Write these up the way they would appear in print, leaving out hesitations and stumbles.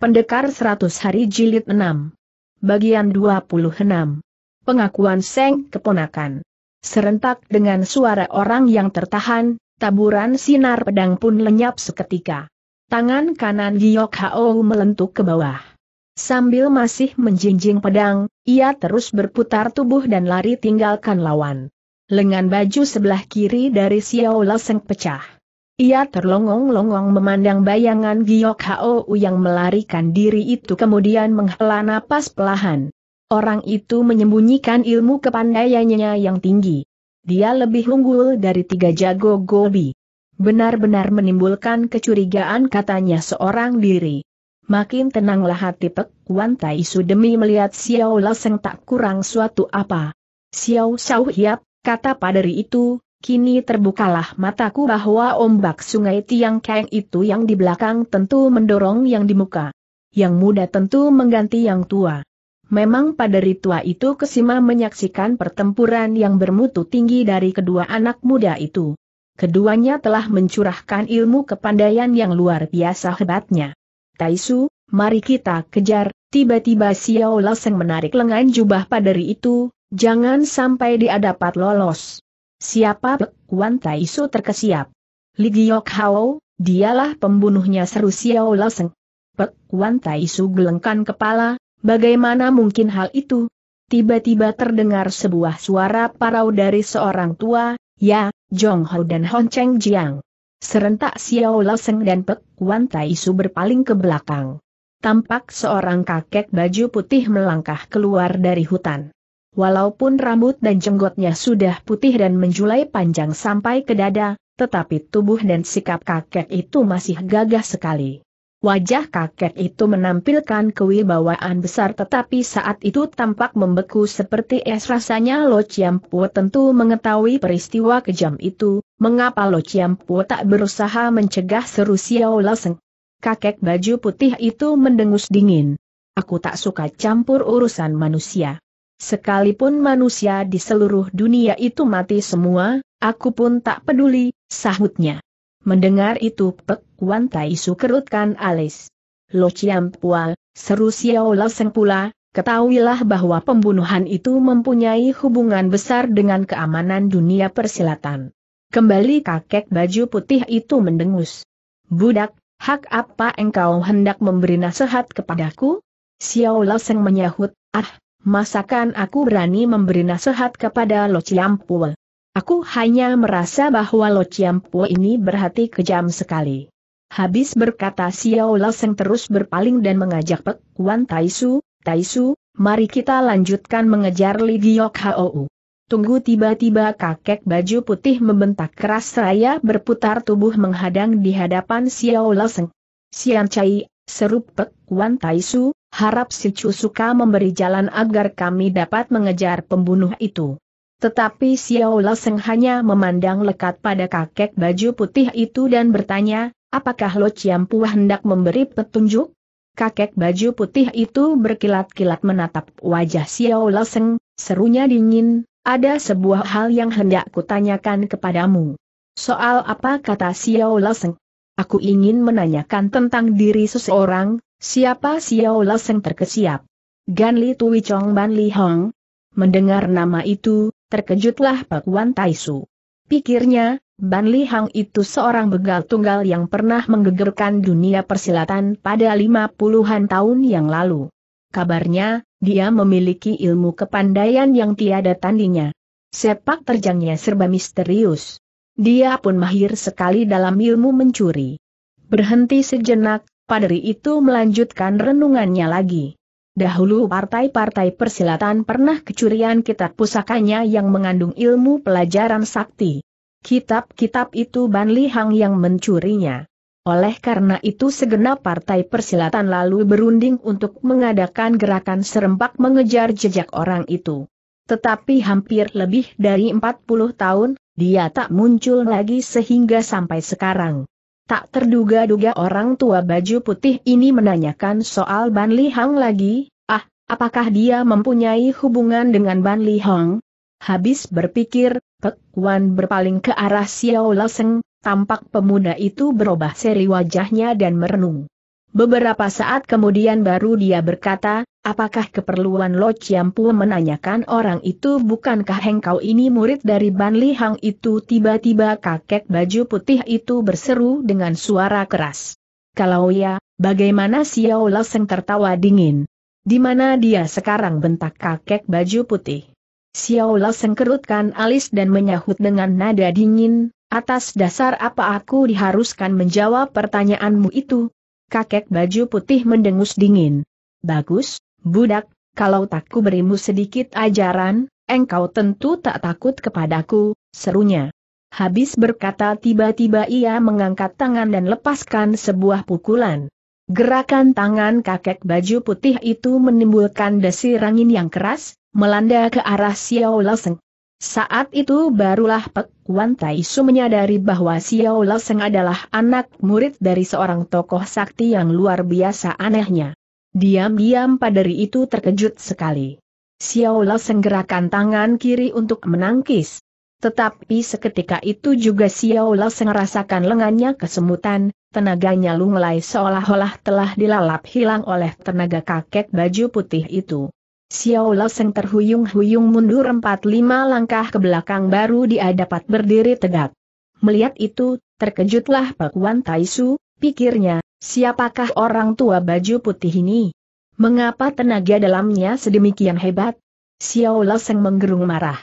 Pendekar 100 Hari Jilid 6. Bagian 26. Pengakuan Seng Keponakan. Serentak dengan suara orang yang tertahan, taburan sinar pedang pun lenyap seketika. Tangan kanan Giok Hao melentuk ke bawah. Sambil masih menjinjing pedang, ia terus berputar tubuh dan lari tinggalkan lawan. Lengan baju sebelah kiri dari Xiao Lao Seng pecah. Ia terlongong-longong memandang bayangan Giok Hao yang melarikan diri itu kemudian menghela napas pelahan. Orang itu menyembunyikan ilmu kepandaiannya yang tinggi. Dia lebih unggul dari 3 jago Gobi. Benar-benar menimbulkan kecurigaan, katanya seorang diri. Makin tenanglah hati Pek Wan Tai Su demi melihat Xiao Lao Seng tak kurang suatu apa. Xiao Sao Hiap, kata paderi itu. Kini terbukalah mataku bahwa ombak sungai Tiang Keng itu yang di belakang tentu mendorong yang di muka. Yang muda tentu mengganti yang tua. Memang paderi tua itu kesima menyaksikan pertempuran yang bermutu tinggi dari kedua anak muda itu. Keduanya telah mencurahkan ilmu kepandaian yang luar biasa hebatnya. Tai Su, mari kita kejar. Tiba-tiba Xiao Lao Seng menarik lengan jubah paderi itu, jangan sampai dia dapat lolos. Siapa Pek Wan Tai Su terkesiap. Li Giok Hao, dialah pembunuhnya, seru Xiao Lao Seng. Pek Wan Tai Su gelengkan kepala, bagaimana mungkin hal itu? Tiba-tiba terdengar sebuah suara parau dari seorang tua, ya, Jong Ho dan Hon Cheng Jiang. Serentak Xiao Lao Seng dan Pek Wan Tai Su berpaling ke belakang. Tampak seorang kakek baju putih melangkah keluar dari hutan. Walaupun rambut dan jenggotnya sudah putih dan menjulai panjang sampai ke dada, tetapi tubuh dan sikap kakek itu masih gagah sekali. Wajah kakek itu menampilkan kewibawaan besar, tetapi saat itu tampak membeku seperti es. Rasanya Lo Chiam Puo tentu mengetahui peristiwa kejam itu. Mengapa Lo Chiam Puo tak berusaha mencegah, seru Xiao Lao Seng. Kakek baju putih itu mendengus dingin. Aku tak suka campur urusan manusia. Sekalipun manusia di seluruh dunia itu mati semua, aku pun tak peduli, sahutnya. Mendengar itu Pek Wan Tai Su kerutkan alis. Lo Chiam Puo, seru Xiao Lao Seng pula, ketahuilah bahwa pembunuhan itu mempunyai hubungan besar dengan keamanan dunia persilatan. Kembali kakek baju putih itu mendengus. Budak, hak apa engkau hendak memberi nasihat kepadaku? Xiao Lao Seng menyahut, ah. Masakan aku berani memberi nasihat kepada Lo Chiam Puo? Aku hanya merasa bahwa Lo Chiam Puo ini berhati kejam sekali. Habis berkata Xiao Lao Seng terus berpaling dan mengajak Pek Wan Tai Su. Tai Su, mari kita lanjutkan mengejar Li Giok Hao. Tunggu, tiba-tiba kakek baju putih membentak keras seraya berputar tubuh menghadang di hadapan Xiao Lao Seng. Sian Cai, seru Pek Wan Tai Su. Harap si Chu suka memberi jalan agar kami dapat mengejar pembunuh itu. Tetapi Xiao Lao Seng hanya memandang lekat pada kakek baju putih itu dan bertanya, apakah Lo Chiam Puo hendak memberi petunjuk? Kakek baju putih itu berkilat-kilat menatap wajah Xiao Lao Seng, serunya dingin, ada sebuah hal yang hendak kutanyakan kepadamu. Soal apa, kata Xiao Lao Seng? Aku ingin menanyakan tentang diri seseorang. Siapa? Xiao Lao Seng terkesiap. Gan Li Tui Chong Ban Li Hong. Mendengar nama itu, terkejutlah Pek Wan Tai Su. Pikirnya, Ban Li Hong itu seorang begal tunggal yang pernah menggegerkan dunia persilatan pada 50-an tahun yang lalu. Kabarnya, dia memiliki ilmu kepandaian yang tiada tandingnya. Sepak terjangnya serba misterius. Dia pun mahir sekali dalam ilmu mencuri. Berhenti sejenak, paderi itu melanjutkan renungannya lagi. Dahulu partai-partai persilatan pernah kecurian kitab pusakanya yang mengandung ilmu pelajaran sakti. Kitab-kitab itu Ban Li Hong yang mencurinya. Oleh karena itu segenap partai persilatan lalu berunding untuk mengadakan gerakan serempak mengejar jejak orang itu. Tetapi hampir lebih dari 40 tahun, dia tak muncul lagi sehingga sampai sekarang. Tak terduga-duga orang tua baju putih ini menanyakan soal Ban Li Hong lagi. Ah, apakah dia mempunyai hubungan dengan Ban Li Hong? Habis berpikir, Pek Wan berpaling ke arah Xiao Lao Seng. Tampak pemuda itu berubah seri wajahnya dan merenung. Beberapa saat kemudian baru dia berkata, apakah keperluan Lo Chiam Pu menanyakan orang itu, bukankah engkau ini murid dari Ban Li Hang itu? Tiba-tiba kakek baju putih itu berseru dengan suara keras. Kalau ya, bagaimana? Xiao Laseng tertawa dingin. Di mana dia sekarang, bentak kakek baju putih. Xiao Laseng kerutkan alis dan menyahut dengan nada dingin, atas dasar apa aku diharuskan menjawab pertanyaanmu itu? Kakek baju putih mendengus dingin. Bagus, budak, kalau tak ku berimu sedikit ajaran, engkau tentu tak takut kepadaku, serunya. Habis berkata tiba-tiba ia mengangkat tangan dan lepaskan sebuah pukulan. Gerakan tangan kakek baju putih itu menimbulkan desir angin yang keras, melanda ke arah Xiao Laseng. Saat itu barulah Pek Wan Tai Su menyadari bahwa Xiao Laseng adalah anak murid dari seorang tokoh sakti yang luar biasa anehnya. Diam-diam paderi itu terkejut sekali. Xiao Laseng gerakan tangan kiri untuk menangkis. Tetapi seketika itu juga Xiao Laseng rasakan lengannya kesemutan, tenaganya lunglai seolah-olah telah dilalap hilang oleh tenaga kakek baju putih itu. Xiao Laseng terhuyung-huyung mundur 4-5 langkah ke belakang baru dia dapat berdiri tegak. Melihat itu, terkejutlah Pek Wan Tai Su, pikirnya. Siapakah orang tua baju putih ini? Mengapa tenaga dalamnya sedemikian hebat? Xiao Laseng menggerung marah.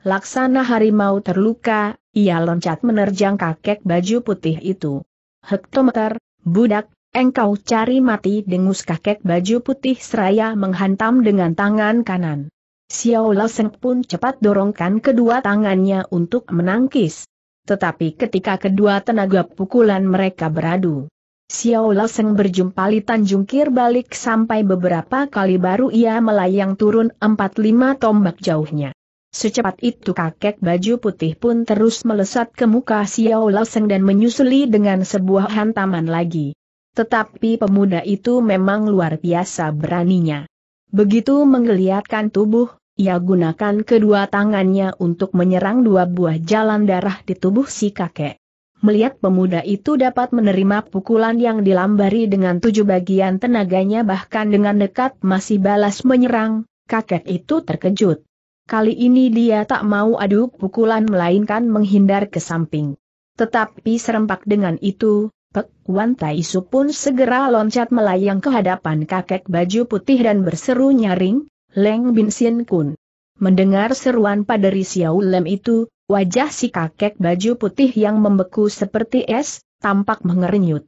Laksana harimau terluka, ia loncat menerjang kakek baju putih itu. Hektometer, budak, engkau cari mati, dengus kakek baju putih seraya menghantam dengan tangan kanan. Xiao Laseng pun cepat dorongkan kedua tangannya untuk menangkis. Tetapi ketika kedua tenaga pukulan mereka beradu, Xiao Laseng berjumpalitan jungkir balik sampai beberapa kali baru ia melayang turun 4-5 tombak jauhnya. Secepat itu kakek baju putih pun terus melesat ke muka Xiao Laseng dan menyusuli dengan sebuah hantaman lagi. Tetapi pemuda itu memang luar biasa beraninya. Begitu menggeliatkan tubuh, ia gunakan kedua tangannya untuk menyerang dua buah jalan darah di tubuh si kakek. Melihat pemuda itu dapat menerima pukulan yang dilambari dengan 7 bagian tenaganya bahkan dengan dekat masih balas menyerang, kakek itu terkejut. Kali ini dia tak mau adu pukulan melainkan menghindar ke samping. Tetapi serempak dengan itu, Pek Wan Tai Su pun segera loncat melayang ke hadapan kakek baju putih dan berseru nyaring, Leng Bin Sin Kun. Mendengar seruan paderi Xiao Lem itu, wajah si kakek baju putih yang membeku seperti es, tampak mengerenyut.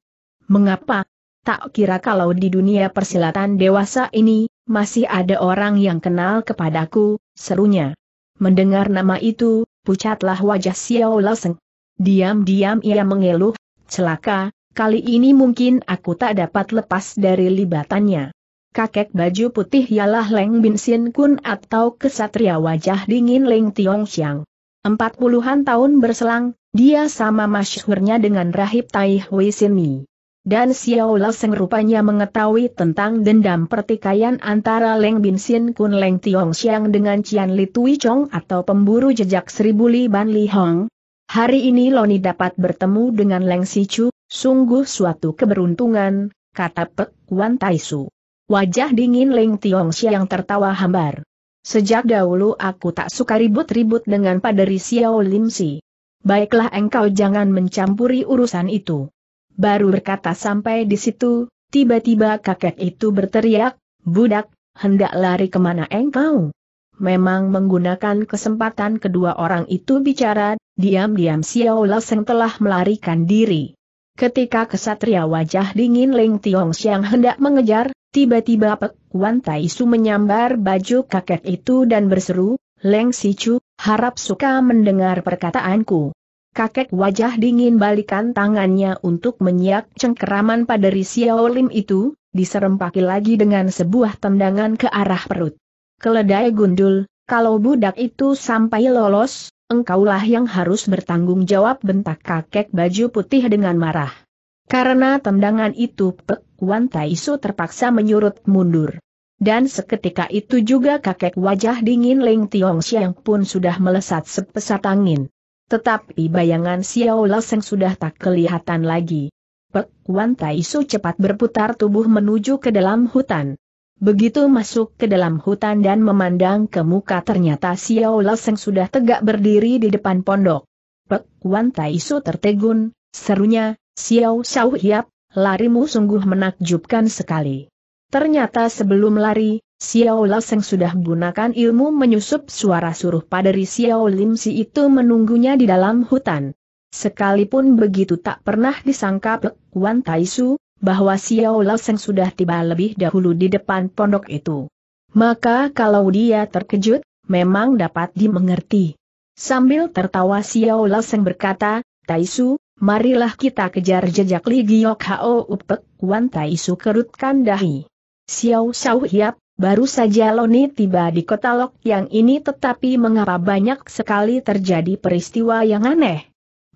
Mengapa? Tak kira kalau di dunia persilatan dewasa ini, masih ada orang yang kenal kepadaku, serunya. Mendengar nama itu, pucatlah wajah Xiao Laseng. Diam-diam ia mengeluh, celaka, kali ini mungkin aku tak dapat lepas dari libatannya. Kakek baju putih ialah Leng Bin Sin Kun atau kesatria wajah dingin Leng Tiong Xiang. 40-an tahun berselang, dia sama masyhurnya dengan Rahib Tai Hui Sini. Dan Xiao Laseng rupanya mengetahui tentang dendam pertikaian antara Leng Bin Sin Kun Leng Tiong Xiang dengan Cian Li Tui Chong atau pemburu jejak Seribu Li Ban Li Hong. Hari ini Loni dapat bertemu dengan Leng Si Chu, sungguh suatu keberuntungan, kata Pek Wan Tai Su. Wajah dingin Leng Tiong Xiang tertawa hambar. Sejak dahulu aku tak suka ribut-ribut dengan paderi Xiao Lim Si. Baiklah, engkau jangan mencampuri urusan itu. Baru berkata sampai di situ, tiba-tiba kakek itu berteriak, budak, hendak lari kemana engkau? Memang menggunakan kesempatan kedua orang itu bicara, diam-diam Xiao Laseng telah melarikan diri. Ketika kesatria wajah dingin Leng Tiong Xiang hendak mengejar, tiba-tiba Pek Wan Tai Su menyambar baju kakek itu dan berseru, Leng Si Chu, harap suka mendengar perkataanku. Kakek wajah dingin balikan tangannya untuk menyiak cengkeraman paderi Xiao Lim itu, diserempaki lagi dengan sebuah tendangan ke arah perut. Keledai gundul, kalau budak itu sampai lolos, engkaulah yang harus bertanggung jawab, bentak kakek baju putih dengan marah. Karena tendangan itu Pek Wan Tai Su terpaksa menyurut mundur. Dan seketika itu juga kakek wajah dingin Leng Tiong Xiang pun sudah melesat sepesat angin. Tetapi bayangan Xiao Laseng sudah tak kelihatan lagi. Pek Kuan Tai Su cepat berputar tubuh menuju ke dalam hutan. Begitu masuk ke dalam hutan dan memandang ke muka, ternyata Xiao Loseng sudah tegak berdiri di depan pondok. Pek Kuan Tai Su tertegun, serunya, "Xiao Xiao Hiap, larimu sungguh menakjubkan sekali." Ternyata sebelum lari, Xiao Loseng sudah gunakan ilmu menyusup suara suruh paderi Xiao Lim Si itu menunggunya di dalam hutan. Sekalipun begitu, tak pernah disangka Pek Kuan Tai Su bahwa Xiao Loseng sudah tiba lebih dahulu di depan pondok itu. Maka kalau dia terkejut, memang dapat dimengerti. Sambil tertawa Xiao Loseng berkata, "Tai Su, marilah kita kejar jejak Li Giok Hao." Pek Kuan Tai Su kerutkan dahi. "Xiao Xiao Hiap, baru saja Loni tiba di kota Lok yang ini, tetapi mengapa banyak sekali terjadi peristiwa yang aneh?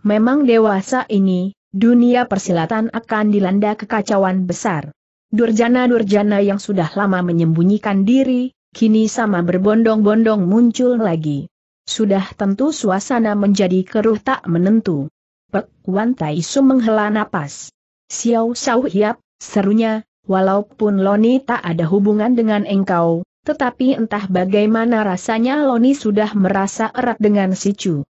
Memang dewasa ini, dunia persilatan akan dilanda kekacauan besar. Durjana-durjana yang sudah lama menyembunyikan diri, kini sama berbondong-bondong muncul lagi. Sudah tentu suasana menjadi keruh tak menentu." Pek Kuan Tai Su menghela napas. "Xiao Xiao Hiap," serunya, "walaupun Loni tak ada hubungan dengan engkau, tetapi entah bagaimana rasanya Loni sudah merasa erat dengan si Chu.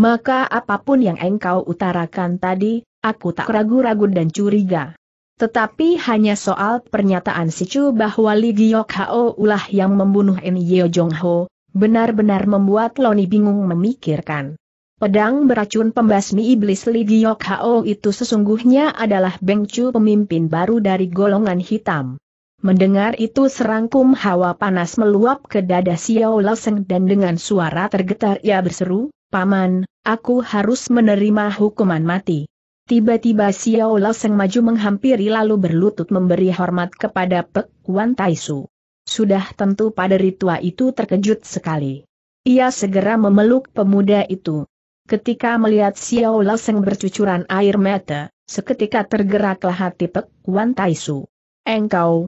Maka apapun yang engkau utarakan tadi, aku tak ragu-ragu dan curiga. Tetapi hanya soal pernyataan si Chu bahwa Li Giok Hao ulah yang membunuh Nyo Jong Ho, benar-benar membuat Loni bingung memikirkan. Pedang beracun pembasmi iblis Li Giok Hao itu sesungguhnya adalah Beng Chu, pemimpin baru dari golongan hitam." Mendengar itu serangkum hawa panas meluap ke dada Xiao Loseng dan dengan suara tergetar ia berseru, "Paman, aku harus menerima hukuman mati." Tiba-tiba Xiao Loseng maju menghampiri lalu berlutut memberi hormat kepada Pek Kuan Tai Su. Sudah tentu paderi tua itu terkejut sekali. Ia segera memeluk pemuda itu. Ketika melihat Xiao Loseng bercucuran air mata, seketika tergeraklah hati Pek Kuan Tai Su. Engkau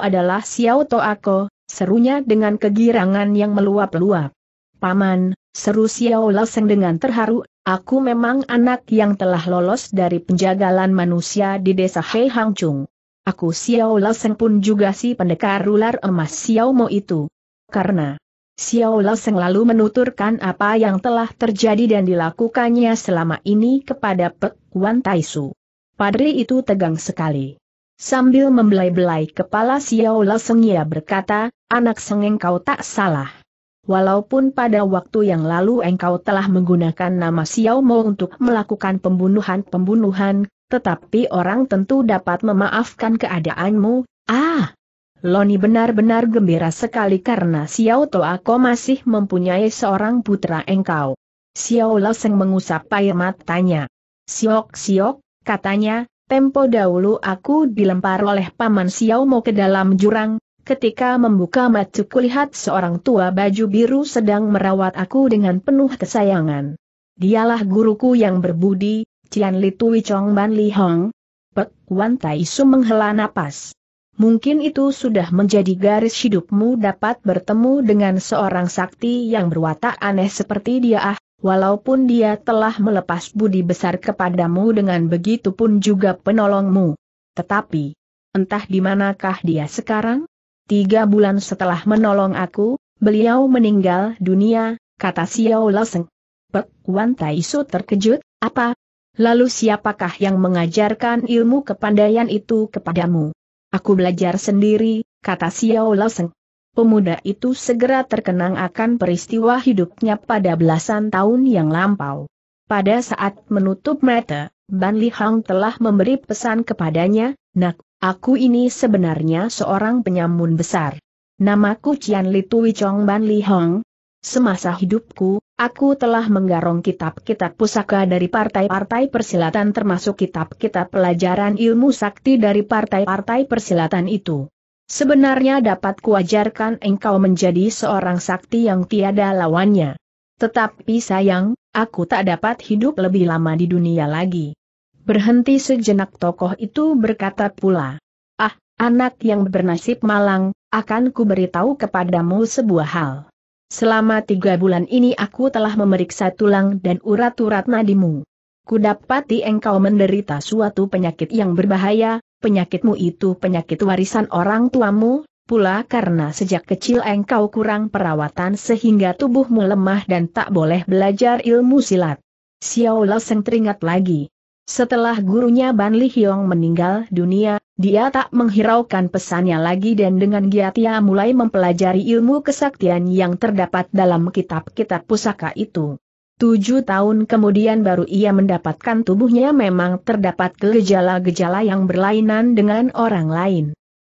adalah Xiao Toako," serunya dengan kegirangan yang meluap-luap. "Paman," seru Xiao Loseng dengan terharu, "aku memang anak yang telah lolos dari penjagalan manusia di desa Hei Hang Chung. Aku Xiao Loseng pun juga si pendekar ular emas Xiao Mo itu." Karena Xiao Loseng lalu menuturkan apa yang telah terjadi dan dilakukannya selama ini kepada Pek Kuan Tai Su. Padri itu tegang sekali. Sambil membelai-belai kepala Xiao Loseng ia berkata, "Anak Seng, engkau tak salah. Walaupun pada waktu yang lalu engkau telah menggunakan nama Xiao Mo untuk melakukan pembunuhan-pembunuhan, tetapi orang tentu dapat memaafkan keadaanmu." "Ah!" Loni benar-benar gembira sekali karena Xiao Toako masih mempunyai seorang putra engkau. Xiao Loseng mengusap air matanya. "Siok-siok," katanya, "tempo dahulu aku dilempar oleh paman Xiao Mo ke dalam jurang. Ketika membuka mata kulihat seorang tua baju biru sedang merawat aku dengan penuh kesayangan. Dialah guruku yang berbudi, Cian Li Tui Chong Ban Li Hong." Pek Kuan Tai Su menghela napas. "Mungkin itu sudah menjadi garis hidupmu, dapat bertemu dengan seorang sakti yang berwatak aneh seperti dia. Ah, walaupun dia telah melepas budi besar kepadamu, dengan begitu pun juga penolongmu. Tetapi, entah di manakah dia sekarang? 3 bulan setelah menolong aku, beliau meninggal dunia," kata Xiao Loseng. Pek Kuan Tai Su terkejut, "Apa? Lalu siapakah yang mengajarkan ilmu kepandaian itu kepadamu?" "Aku belajar sendiri," kata Xiao Loseng. Pemuda itu segera terkenang akan peristiwa hidupnya pada belasan tahun yang lampau. Pada saat menutup mata, Ban Li Hang telah memberi pesan kepadanya, "Nak, aku ini sebenarnya seorang penyamun besar. Namaku Cian Li Tui Chong Ban Li Hang. Semasa hidupku, aku telah menggarong kitab-kitab pusaka dari partai-partai persilatan, termasuk kitab-kitab pelajaran ilmu sakti dari partai-partai persilatan itu. Sebenarnya dapat kuajarkan engkau menjadi seorang sakti yang tiada lawannya. Tetapi sayang, aku tak dapat hidup lebih lama di dunia lagi." Berhenti sejenak tokoh itu berkata pula, "Ah, anak yang bernasib malang, akan ku beritahu kepadamu sebuah hal. Selama 3 bulan ini aku telah memeriksa tulang dan urat-urat nadimu. kudapati engkau menderita suatu penyakit yang berbahaya, penyakitmu itu penyakit warisan orang tuamu, pula karena sejak kecil engkau kurang perawatan sehingga tubuhmu lemah dan tak boleh belajar ilmu silat. Xiao Lao Seng teringat lagi. Setelah gurunya Ban Li Hiong meninggal dunia, dia tak menghiraukan pesannya lagi dan dengan giat ia mulai mempelajari ilmu kesaktian yang terdapat dalam kitab-kitab pusaka itu. 7 tahun kemudian baru ia mendapatkan tubuhnya memang terdapat gejala-gejala yang berlainan dengan orang lain.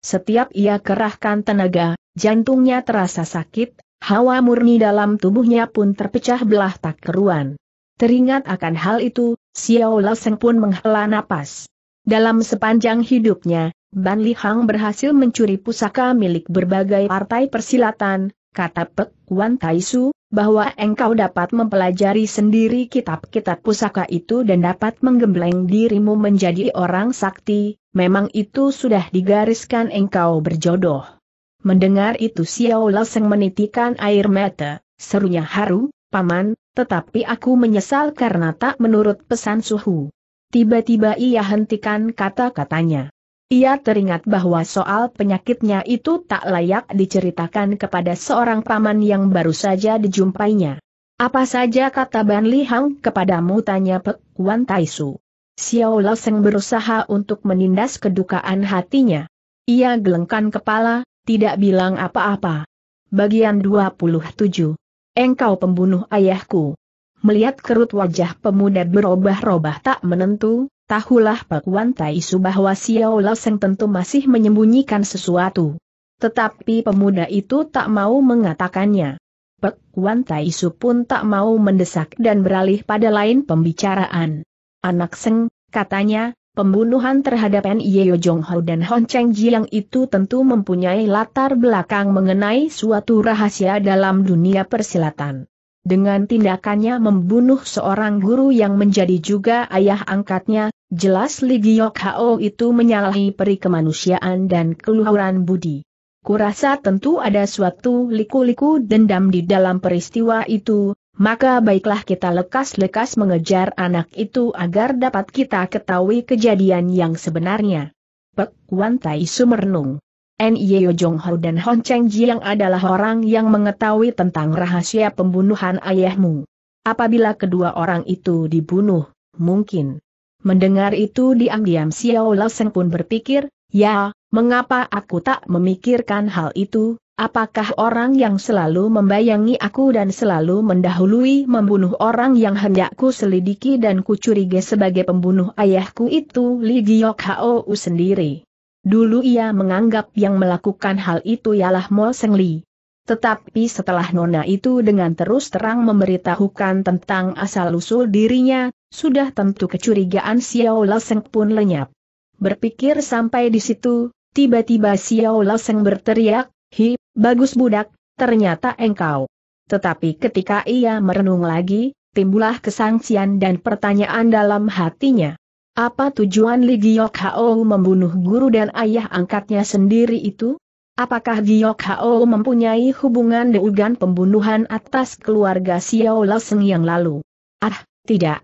Setiap ia kerahkan tenaga, jantungnya terasa sakit, hawa murni dalam tubuhnya pun terpecah belah tak keruan. Teringat akan hal itu, Xiao Lao Seng pun menghela napas. Dalam sepanjang hidupnya, Ban Li Hang berhasil mencuri pusaka milik berbagai partai persilatan, kata Pek Wan Tai Su, bahwa engkau dapat mempelajari sendiri kitab-kitab pusaka itu dan dapat menggembleng dirimu menjadi orang sakti, memang itu sudah digariskan engkau berjodoh. Mendengar itu Xiao Lao Seng menitikkan air mata, serunya haru, paman, tetapi aku menyesal karena tak menurut pesan suhu. Tiba-tiba ia hentikan kata-katanya. Ia teringat bahwa soal penyakitnya itu tak layak diceritakan kepada seorang paman yang baru saja dijumpainya. Apa saja kata Ban Li Hang kepadamu, tanya Pek Wan Tai Su. Xiao Lao Seng berusaha untuk menindas kedukaan hatinya. Ia gelengkan kepala, tidak bilang apa-apa. Bagian 27. Engkau pembunuh ayahku. Melihat kerut wajah pemuda berubah-ubah tak menentu, tahulah Pek Wan Tai Su bahwa Xiao Lao Seng tentu masih menyembunyikan sesuatu. Tetapi pemuda itu tak mau mengatakannya. Pek Wan Tai Su pun tak mau mendesak dan beralih pada lain pembicaraan. Anak Seng, katanya, pembunuhan terhadap Nye Jong Ho dan Hon Cheng Jiang itu tentu mempunyai latar belakang mengenai suatu rahasia dalam dunia persilatan. Dengan tindakannya membunuh seorang guru yang menjadi juga ayah angkatnya, jelas Li Giok Hao itu menyalahi peri kemanusiaan dan keluhuran budi. Kurasa tentu ada suatu liku-liku dendam di dalam peristiwa itu, maka baiklah kita lekas-lekas mengejar anak itu agar dapat kita ketahui kejadian yang sebenarnya. Pek Wan Tai Su merenung. Nye Jong Ho dan Hon Cheng Jiang adalah orang yang mengetahui tentang rahasia pembunuhan ayahmu. Apabila kedua orang itu dibunuh, mungkin. Mendengar itu diam-diam Xiao Lao Seng pun berpikir, ya, mengapa aku tak memikirkan hal itu, apakah orang yang selalu membayangi aku dan selalu mendahului membunuh orang yang hendakku selidiki dan kucurigai sebagai pembunuh ayahku itu Li Giok Hao sendiri. Dulu ia menganggap yang melakukan hal itu ialah Mo Seng Li. Tetapi setelah nona itu dengan terus terang memberitahukan tentang asal-usul dirinya, sudah tentu kecurigaan Xiao Lao Seng pun lenyap. Berpikir sampai di situ, tiba-tiba Xiao Lao Seng berteriak, "Hi, bagus budak, ternyata engkau." Tetapi ketika ia merenung lagi, timbullah kesangsian dan pertanyaan dalam hatinya. Apa tujuan Li Giok Hao membunuh guru dan ayah angkatnya sendiri itu? Apakah Giok Hao mempunyai hubungan dengan pembunuhan atas keluarga Xiao Lao Seng yang lalu? Ah, tidak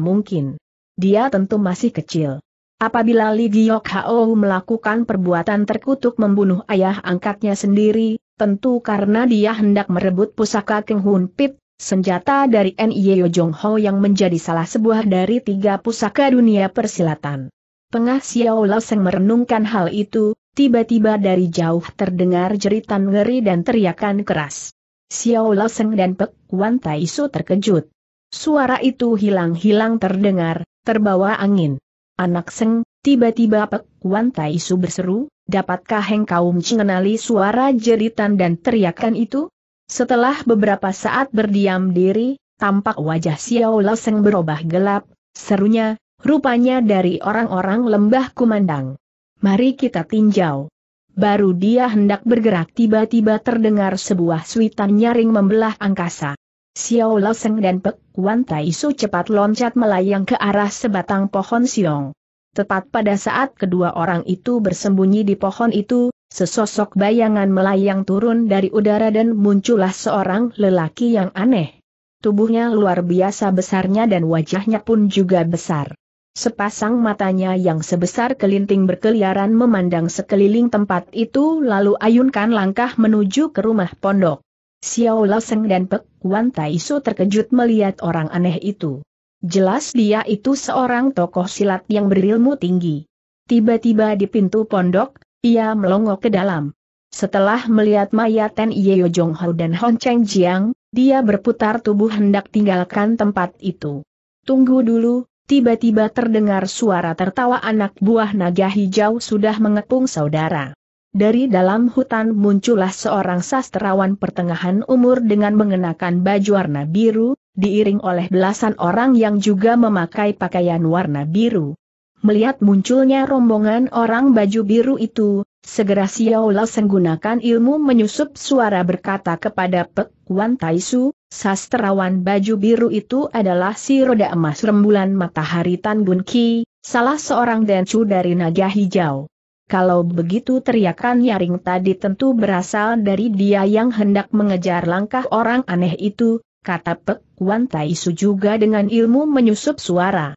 mungkin. Dia tentu masih kecil. Apabila Li Giok Hao melakukan perbuatan terkutuk membunuh ayah angkatnya sendiri, tentu karena dia hendak merebut pusaka Keng Hun Pit, senjata dari Nye Jong Ho yang menjadi salah sebuah dari 3 pusaka dunia persilatan. Tengah Xiao Lao Seng merenungkan hal itu, tiba-tiba dari jauh terdengar jeritan ngeri dan teriakan keras. Xiao Lao Seng dan Pek Wan Tai Su terkejut. Suara itu hilang-hilang terdengar, terbawa angin. Anak Seng, tiba-tiba Pek Wan Tai Su berseru, dapatkah engkau mengenali suara jeritan dan teriakan itu? Setelah beberapa saat berdiam diri, tampak wajah Xiao Lao Seng berubah gelap, serunya, rupanya dari orang-orang lembah Kumandang. Mari kita tinjau. Baru dia hendak bergerak tiba-tiba terdengar sebuah suitan nyaring membelah angkasa. Xiao Lao Seng dan Pek Wan Tai Su cepat loncat melayang ke arah sebatang pohon siung. Tepat pada saat kedua orang itu bersembunyi di pohon itu, sesosok bayangan melayang turun dari udara dan muncullah seorang lelaki yang aneh. tubuhnya luar biasa besarnya dan wajahnya pun juga besar. Sepasang matanya yang sebesar kelinting berkeliaran memandang sekeliling tempat itu lalu ayunkan langkah menuju ke rumah pondok. Xiao Laoseng dan Pek Wan Taisu terkejut melihat orang aneh itu. Jelas dia itu seorang tokoh silat yang berilmu tinggi. Tiba-tiba di pintu pondok, ia melongok ke dalam. Setelah melihat Maya Ten Yeo Jong Ho dan Hon Cheng Jiang, dia berputar tubuh hendak tinggalkan tempat itu. Tunggu dulu, tiba-tiba terdengar suara tertawa anak buah naga hijau sudah mengepung saudara. Dari dalam hutan muncullah seorang sastrawan pertengahan umur dengan mengenakan baju warna biru, diiring oleh belasan orang yang juga memakai pakaian warna biru. Melihat munculnya rombongan orang baju biru itu, segera Xiao Laoseng gunakan ilmu menyusup suara berkata kepada Pek Wan Taisu, sastrawan baju biru itu adalah si roda emas rembulan matahari Tan Bun Ki, salah seorang dencu dari naga hijau. Kalau begitu teriakan nyaring tadi tentu berasal dari dia yang hendak mengejar langkah orang aneh itu, kata Pek Wan Taisu juga dengan ilmu menyusup suara.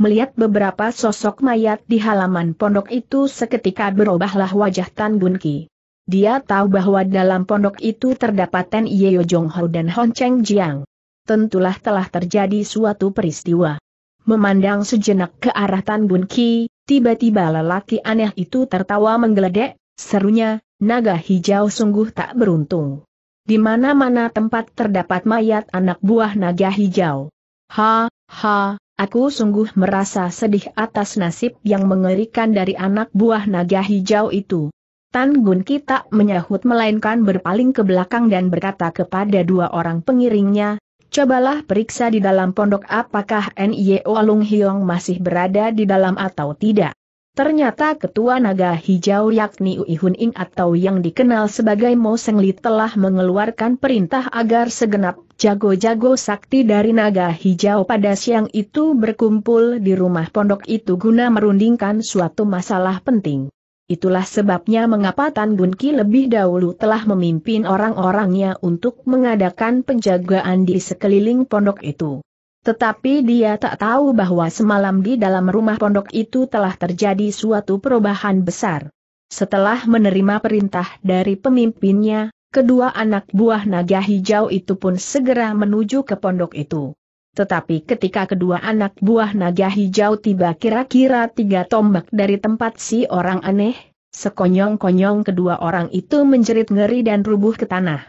Melihat beberapa sosok mayat di halaman pondok itu seketika berubahlah wajah Tan Bun Ki. Dia tahu bahwa dalam pondok itu terdapat Ten Yeo Jong Ho dan Hon Cheng Jiang. Tentulah telah terjadi suatu peristiwa. Memandang sejenak ke arah Tan Bun Ki, tiba-tiba lelaki aneh itu tertawa menggeledek, serunya, naga hijau sungguh tak beruntung. Di mana-mana tempat terdapat mayat anak buah naga hijau. Ha, ha. Aku sungguh merasa sedih atas nasib yang mengerikan dari anak buah naga hijau itu. Tan Bun Ki tak menyahut melainkan berpaling ke belakang dan berkata kepada dua orang pengiringnya, cobalah periksa di dalam pondok apakah Nio Lung Hiong masih berada di dalam atau tidak. Ternyata ketua naga hijau yakni Ui Hun Ing atau yang dikenal sebagai Mo Seng Li telah mengeluarkan perintah agar segenap jago-jago sakti dari naga hijau pada siang itu berkumpul di rumah pondok itu guna merundingkan suatu masalah penting. Itulah sebabnya mengapa Tan Bun Ki lebih dahulu telah memimpin orang-orangnya untuk mengadakan penjagaan di sekeliling pondok itu. Tetapi dia tak tahu bahwa semalam di dalam rumah pondok itu telah terjadi suatu perubahan besar. Setelah menerima perintah dari pemimpinnya, kedua anak buah naga hijau itu pun segera menuju ke pondok itu. Tetapi ketika kedua anak buah naga hijau tiba kira-kira 3 tombak dari tempat si orang aneh, sekonyong-konyong kedua orang itu menjerit ngeri dan rubuh ke tanah.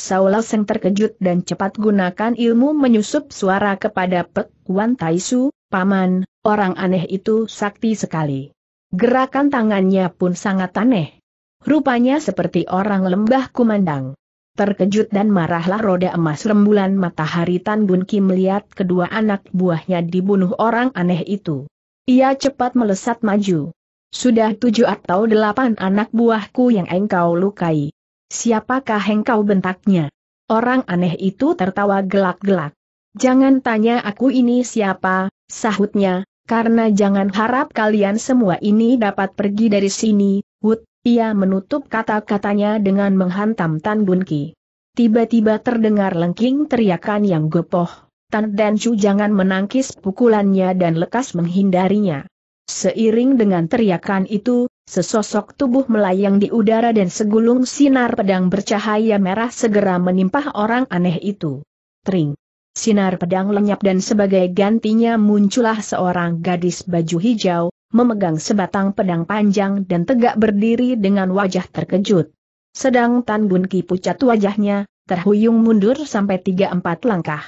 Xiao Laoseng terkejut dan cepat gunakan ilmu menyusup suara kepada Pek Wan Taisu, paman, orang aneh itu sakti sekali. Gerakan tangannya pun sangat aneh. Rupanya seperti orang lembah kumandang. Terkejut dan marahlah roda emas rembulan matahari Tan Bun Ki melihat kedua anak buahnya dibunuh orang aneh itu. Ia cepat melesat maju. Sudah 7 atau 8 anak buahku yang engkau lukai. Siapakah engkau bentaknya? Orang aneh itu tertawa gelak-gelak. Jangan tanya aku ini siapa, sahutnya, karena jangan harap kalian semua ini dapat pergi dari sini. Wut, ia menutup kata-katanya dengan menghantam Tan Bun Ki. Tiba-tiba terdengar lengking teriakan yang gepoh, Tan Dan Chu jangan menangkis pukulannya dan lekas menghindarinya. Seiring dengan teriakan itu, sesosok tubuh melayang di udara dan segulung sinar pedang bercahaya merah segera menimpa orang aneh itu. Tring! Sinar pedang lenyap dan sebagai gantinya muncullah seorang gadis baju hijau, memegang sebatang pedang panjang dan tegak berdiri dengan wajah terkejut. Sedang Tan Bun Ki pucat wajahnya, terhuyung mundur sampai 3-4 langkah.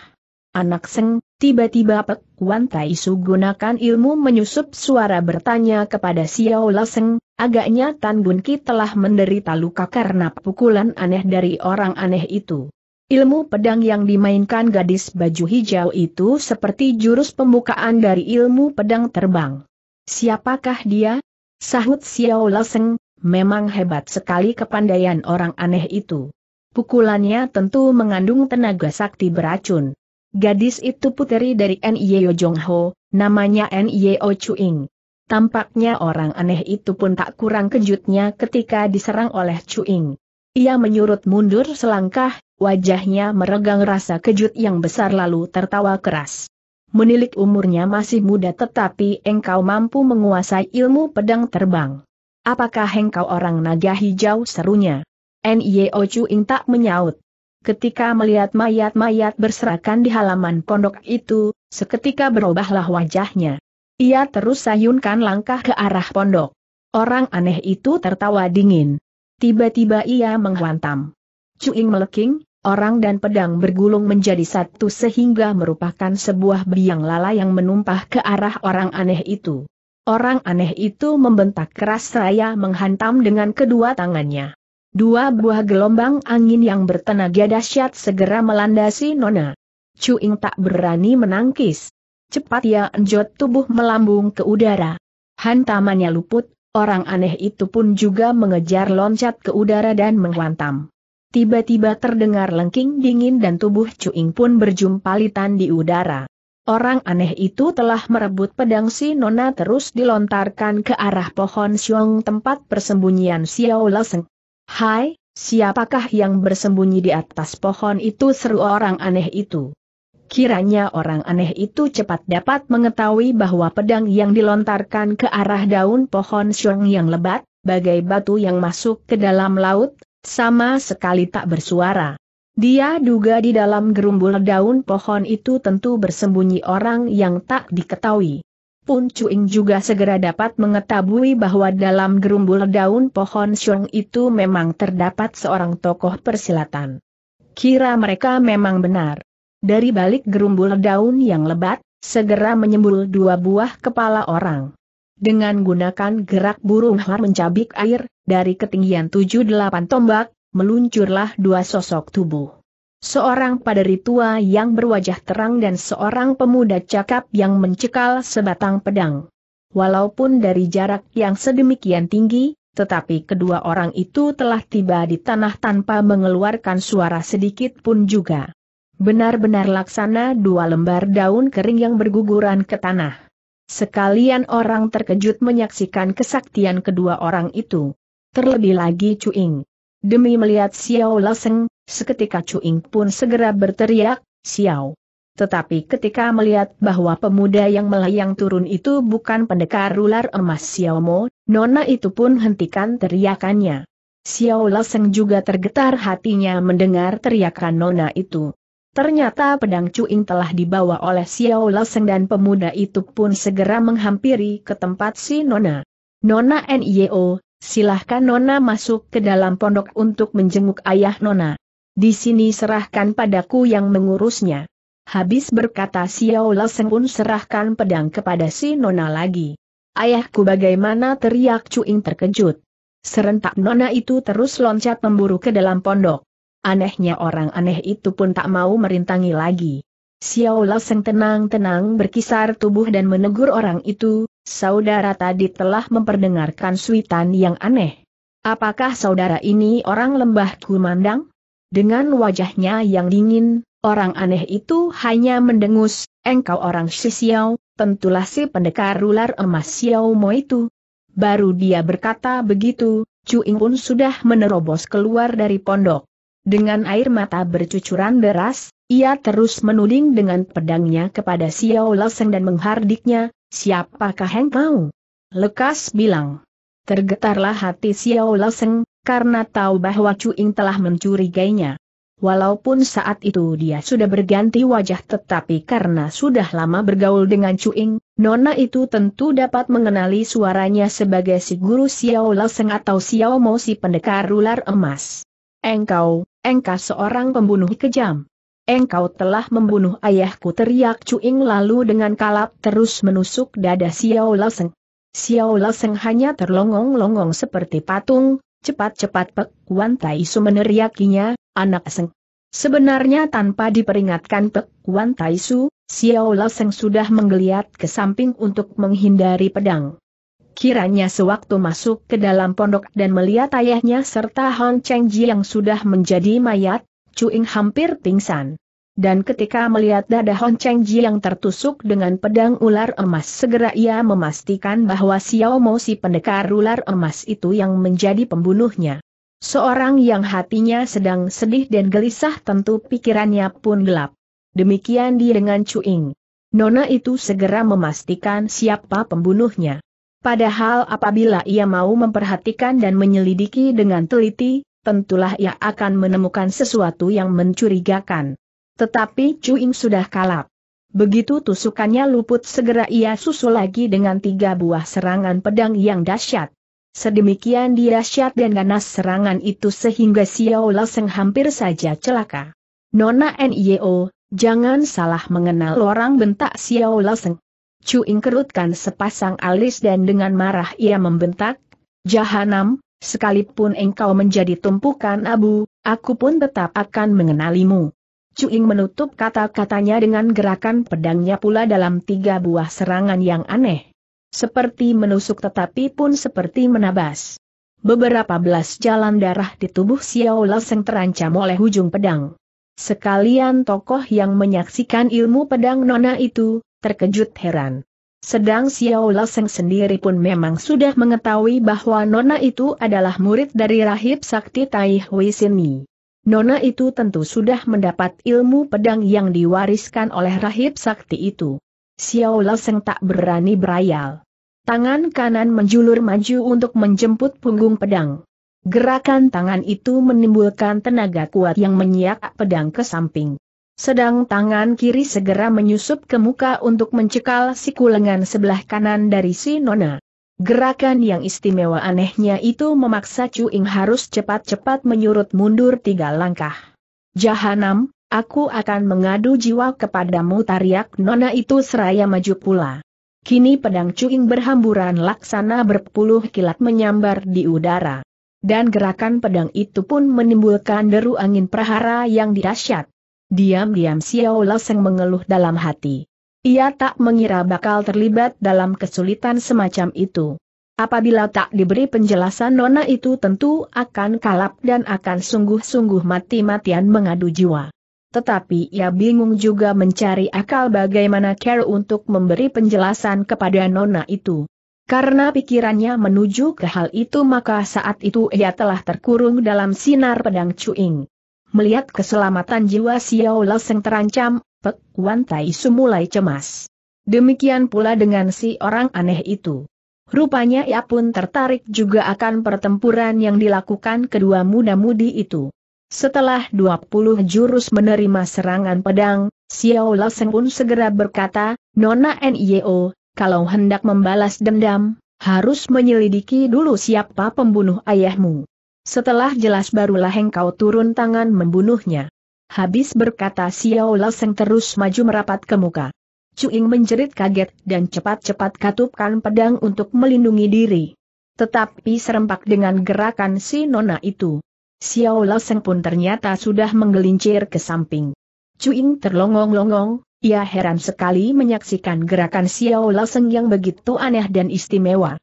Anak Seng, tiba-tiba Pek Wan Taisu gunakan ilmu menyusup suara bertanya kepada Xiao Laoseng, agaknya Tan Bun Ki telah menderita luka karena pukulan aneh dari orang aneh itu. Ilmu pedang yang dimainkan gadis baju hijau itu seperti jurus pembukaan dari ilmu pedang terbang. Siapakah dia? Sahut Xiao Laoseng, memang hebat sekali kepandaian orang aneh itu. Pukulannya tentu mengandung tenaga sakti beracun. Gadis itu puteri dari Nio Jong Ho, namanya Nio Chuing. Tampaknya orang aneh itu pun tak kurang kejutnya ketika diserang oleh Chuing. Ia menyurut mundur selangkah, wajahnya meregang rasa kejut yang besar lalu tertawa keras. Menilik umurnya masih muda tetapi engkau mampu menguasai ilmu pedang terbang. Apakah engkau orang naga hijau, serunya? Nio Chuing tak menyaut. Ketika melihat mayat-mayat berserakan di halaman pondok itu, seketika berubahlah wajahnya. Ia terus sayunkan langkah ke arah pondok. Orang aneh itu tertawa dingin. Tiba-tiba ia menghantam. Chuing meleking, orang dan pedang bergulung menjadi satu sehingga merupakan sebuah biang lala yang menumpah ke arah orang aneh itu. Orang aneh itu membentak keras seraya menghantam dengan kedua tangannya. Dua buah gelombang angin yang bertenaga dahsyat segera melandasi Nona. Chuing tak berani menangkis. Cepat ia enjot tubuh melambung ke udara. Hantamannya luput, orang aneh itu pun juga mengejar loncat ke udara dan menghantam. Tiba-tiba terdengar lengking dingin dan tubuh Chuing pun berjumpalitan di udara. Orang aneh itu telah merebut pedang si Nona terus dilontarkan ke arah pohon siung tempat persembunyian Xiao Leseng. Hai, siapakah yang bersembunyi di atas pohon itu, seru orang aneh itu. Kiranya orang aneh itu cepat dapat mengetahui bahwa pedang yang dilontarkan ke arah daun pohon siung yang lebat, bagai batu yang masuk ke dalam laut, sama sekali tak bersuara. Dia duga di dalam gerumbul daun pohon itu tentu bersembunyi orang yang tak diketahui. Pun Chuing juga segera dapat mengetahui bahwa dalam gerumbul daun pohon siung itu memang terdapat seorang tokoh persilatan. Kira mereka memang benar. Dari balik gerumbul daun yang lebat, segera menyembul dua buah kepala orang. Dengan gunakan gerak burung har mencabik air, dari ketinggian 7-8 tombak, meluncurlah dua sosok tubuh. Seorang paderi tua yang berwajah terang dan seorang pemuda cakap yang mencekal sebatang pedang. Walaupun dari jarak yang sedemikian tinggi, tetapi kedua orang itu telah tiba di tanah tanpa mengeluarkan suara sedikit pun juga. Benar-benar laksana dua lembar daun kering yang berguguran ke tanah. Sekalian orang terkejut menyaksikan kesaktian kedua orang itu. Terlebih lagi Chuing. Demi melihat Xiao Leseng, seketika Chuing pun segera berteriak, "Xiao!" Tetapi ketika melihat bahwa pemuda yang melayang turun itu bukan pendekar ular emas Xiao Mo, Nona itu pun hentikan teriakannya. Xiao Leseng juga tergetar hatinya mendengar teriakan Nona itu. Ternyata pedang Chuing telah dibawa oleh Xiao Leseng dan pemuda itu pun segera menghampiri ke tempat si Nona. "Nona Nio, silahkan Nona masuk ke dalam pondok untuk menjenguk ayah Nona. Di sini serahkan padaku yang mengurusnya." Habis berkata Xiao Leseng pun serahkan pedang kepada si Nona lagi. "Ayahku bagaimana?" teriak Chuing terkejut. Serentak Nona itu terus loncat memburu ke dalam pondok. Anehnya orang aneh itu pun tak mau merintangi lagi. Xiao Leseng tenang-tenang berkisar tubuh dan menegur orang itu, "Saudara tadi telah memperdengarkan suitan yang aneh. Apakah saudara ini orang Lembah Kumandang?" Dengan wajahnya yang dingin, orang aneh itu hanya mendengus, "Engkau orang si Xiao, tentulah si pendekar ular emas Xiao Mo itu." Baru dia berkata begitu, Chuing pun sudah menerobos keluar dari pondok. Dengan air mata bercucuran deras, ia terus menuding dengan pedangnya kepada Xiao Leseng dan menghardiknya, "Siapakah engkau? Lekas bilang." Tergetarlah hati Xiao Leseng, karena tahu bahwa Chuing telah mencurigainya. Walaupun saat itu dia sudah berganti wajah tetapi karena sudah lama bergaul dengan Chuing, Nona itu tentu dapat mengenali suaranya sebagai si guru Xiao Leseng atau Xiao Mo si pendekar ular emas. Engkau seorang pembunuh kejam. Engkau telah membunuh ayahku!" teriak Chuing lalu dengan kalap terus menusuk dada Xiao Leseng. Xiao Leseng hanya terlongong-longong seperti patung. "Cepat-cepat Pek Wan Tai Su!" meneriakinya, "Anak Seng." Sebenarnya tanpa diperingatkan Pek Wan Tai Su, Xiao Leseng sudah menggeliat ke samping untuk menghindari pedang. Kiranya sewaktu masuk ke dalam pondok dan melihat ayahnya serta Han Cheng Ji yang sudah menjadi mayat, Chuing hampir pingsan. Dan ketika melihat dada Han Cheng Ji yang tertusuk dengan pedang ular emas, segera ia memastikan bahwa Xiao Mo si pendekar ular emas itu yang menjadi pembunuhnya. Seorang yang hatinya sedang sedih dan gelisah tentu pikirannya pun gelap. Demikian dia dengan Cuing. Nona itu segera memastikan siapa pembunuhnya. Padahal apabila ia mau memperhatikan dan menyelidiki dengan teliti, tentulah ia akan menemukan sesuatu yang mencurigakan. Tetapi Cuing sudah kalap. Begitu tusukannya luput, segera ia susul lagi dengan 3 buah serangan pedang yang dahsyat. Sedemikian dahsyat dan ganas serangan itu sehingga Xiao Laseng hampir saja celaka. "Nona Nio, jangan salah mengenal orang," bentak Xiao Laseng. Cuing kerutkan sepasang alis dan dengan marah ia membentak, "Jahanam, sekalipun engkau menjadi tumpukan abu, aku pun tetap akan mengenalimu." Cuing menutup kata-katanya dengan gerakan pedangnya pula dalam 3 buah serangan yang aneh. Seperti menusuk tetapi pun seperti menabas. Beberapa belas jalan darah di tubuh Xiao Laseng terancam oleh ujung pedang. Sekalian tokoh yang menyaksikan ilmu pedang nona itu terkejut heran. Sedang Xiao Laseng sendiri pun memang sudah mengetahui bahwa nona itu adalah murid dari Rahib Sakti Tai Hui Sini. Nona itu tentu sudah mendapat ilmu pedang yang diwariskan oleh Rahib Sakti itu. Xiao Laseng tak berani berayal. Tangan kanan menjulur maju untuk menjemput punggung pedang. Gerakan tangan itu menimbulkan tenaga kuat yang menyiak pedang ke samping. Sedang tangan kiri segera menyusup ke muka untuk mencekal siku lengan sebelah kanan dari si nona. Gerakan yang istimewa anehnya itu memaksa Cuing harus cepat-cepat menyurut mundur 3 langkah. "Jahanam, aku akan mengadu jiwa kepadamu!" tariak nona itu seraya maju pula. Kini pedang Cuing berhamburan laksana berpuluh kilat menyambar di udara. Dan gerakan pedang itu pun menimbulkan deru angin prahara yang dahsyat. Diam-diam Xiao Laseng mengeluh dalam hati. Ia tak mengira bakal terlibat dalam kesulitan semacam itu. Apabila tak diberi penjelasan, nona itu tentu akan kalap dan akan sungguh-sungguh mati-matian mengadu jiwa. Tetapi ia bingung juga mencari akal bagaimana cara untuk memberi penjelasan kepada nona itu. Karena pikirannya menuju ke hal itu, maka saat itu ia telah terkurung dalam sinar pedang Cuing. Melihat keselamatan jiwa Xiao Laseng terancam, Pek Wan Tai Su mulai cemas. Demikian pula dengan si orang aneh itu. Rupanya ia pun tertarik juga akan pertempuran yang dilakukan kedua muda-mudi itu. Setelah 20 jurus menerima serangan pedang, Xiao Laseng pun segera berkata, "Nona Nio, kalau hendak membalas dendam, harus menyelidiki dulu siapa pembunuh ayahmu. Setelah jelas barulah engkau turun tangan membunuhnya." Habis berkata Xiao Laseng terus maju merapat ke muka. Cuing menjerit kaget dan cepat-cepat katupkan pedang untuk melindungi diri. Tetapi serempak dengan gerakan si nona itu. Xiao Laseng pun ternyata sudah menggelincir ke samping. Cuing terlongong-longong, ia heran sekali menyaksikan gerakan Xiao Laseng yang begitu aneh dan istimewa.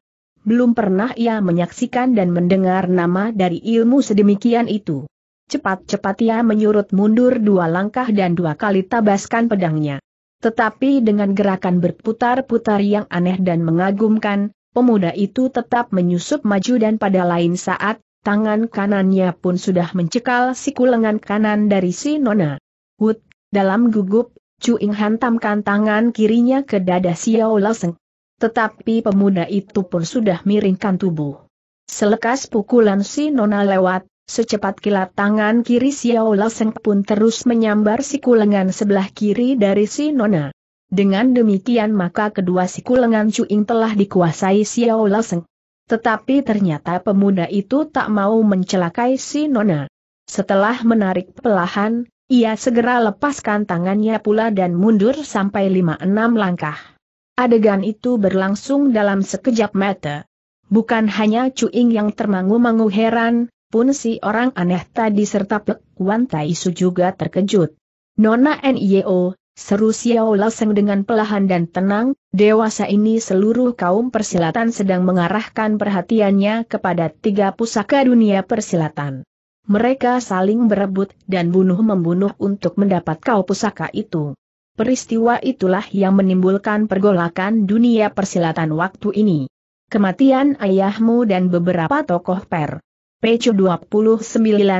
Belum pernah ia menyaksikan dan mendengar nama dari ilmu sedemikian itu. Cepat-cepat ia menyurut mundur 2 langkah dan 2 kali tabaskan pedangnya. Tetapi dengan gerakan berputar-putar yang aneh dan mengagumkan, pemuda itu tetap menyusup maju dan pada lain saat, tangan kanannya pun sudah mencekal siku lengan kanan dari si nona. Wut! Dalam gugup, Cuing hantamkan tangan kirinya ke dada Xiao Laseng. Tetapi pemuda itu pun sudah miringkan tubuh. Selekas pukulan si nona lewat, secepat kilat tangan kiri Xiao Laseng pun terus menyambar siku lengan sebelah kiri dari si nona. Dengan demikian maka kedua siku lengan Cuing telah dikuasai Xiao Laseng. Tetapi ternyata pemuda itu tak mau mencelakai si nona. Setelah menarik perlahan, ia segera lepaskan tangannya pula dan mundur sampai 5-6 langkah. Adegan itu berlangsung dalam sekejap mata. Bukan hanya Cuing yang termangu-mangu heran, pun si orang aneh tadi serta Pek Wan Tai Su juga terkejut. "Nona Nio," seru Xiao Laseng dengan pelahan dan tenang, "dewasa ini seluruh kaum persilatan sedang mengarahkan perhatiannya kepada 3 pusaka dunia persilatan. Mereka saling berebut dan bunuh-membunuh untuk mendapat kau pusaka itu. Peristiwa itulah yang menimbulkan pergolakan dunia persilatan waktu ini. Kematian ayahmu dan beberapa tokoh per Page 29-30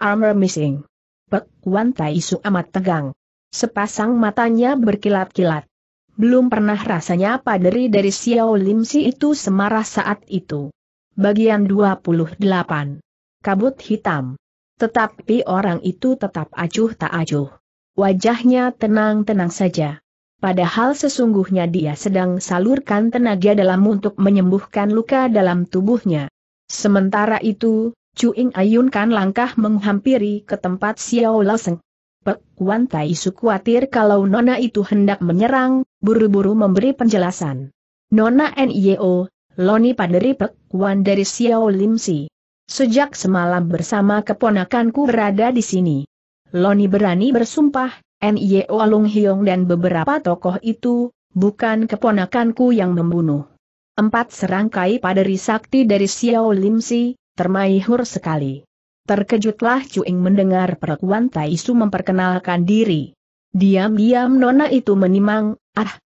Armor Missing. Pek Wan Tai Su amat tegang. Sepasang matanya berkilat-kilat. Belum pernah rasanya paderi dari Xiao Lim Si itu semarah saat itu. Bagian 28. Kabut hitam. Tetapi orang itu tetap acuh tak acuh. Wajahnya tenang-tenang saja. Padahal sesungguhnya dia sedang salurkan tenaga dalam untuk menyembuhkan luka dalam tubuhnya. Sementara itu, Cuing ayunkan langkah menghampiri ke tempat Xiao Laseng. Pek Wan Tai Su khawatir kalau Nona itu hendak menyerang, buru-buru memberi penjelasan. Nona Nio, Loni paderi Pek Wan dari Xiao Lim Si. Sejak semalam bersama keponakanku berada di sini. Loni berani bersumpah, Nio Alung Hiong dan beberapa tokoh itu, bukan keponakanku yang membunuh. Empat serangkai paderi sakti dari Xiao Lim Si, termaihur sekali. Terkejutlah Cuing mendengar perempuan Tai Su memperkenalkan diri. Diam-diam Nona itu menimang,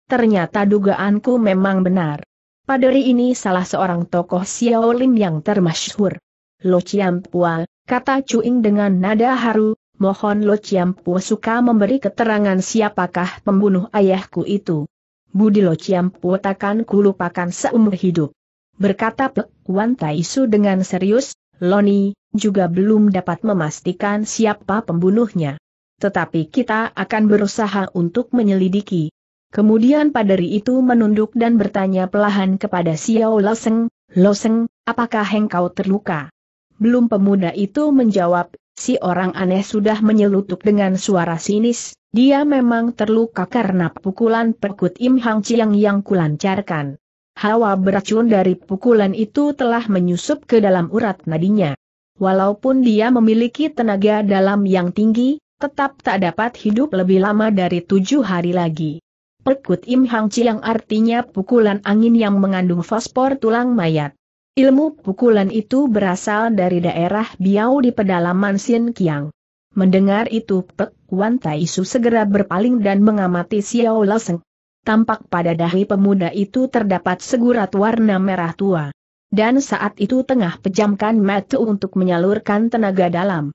ternyata dugaanku memang benar. Paderi ini salah seorang tokoh Xiao Lim yang termasyhur. Lo Ciampua, kata Cuing dengan nada haru, mohon Lo Ciampua suka memberi keterangan siapakah pembunuh ayahku itu. Budi Lo Ciampua takkan kulupakan seumur hidup. Berkata Pek Wan Tai Su dengan serius, Loni, juga belum dapat memastikan siapa pembunuhnya. Tetapi kita akan berusaha untuk menyelidiki. Kemudian paderi itu menunduk dan bertanya pelahan kepada Xiao Laseng, Loseng, apakah engkau terluka? Belum pemuda itu menjawab, si orang aneh sudah menyelutuk dengan suara sinis, dia memang terluka karena pukulan perkut Im Hang Chiang yang kulancarkan. Hawa beracun dari pukulan itu telah menyusup ke dalam urat nadinya. Walaupun dia memiliki tenaga dalam yang tinggi, tetap tak dapat hidup lebih lama dari 7 hari lagi. Perkut Im Hang Chiang artinya pukulan angin yang mengandung fosfor tulang mayat. Ilmu pukulan itu berasal dari daerah Biao di pedalaman Sin Kiang. Mendengar itu Pek Wan Tai Su segera berpaling dan mengamati Xiao Laseng. Tampak pada dahi pemuda itu terdapat segurat warna merah tua. Dan saat itu tengah pejamkan mata untuk menyalurkan tenaga dalam.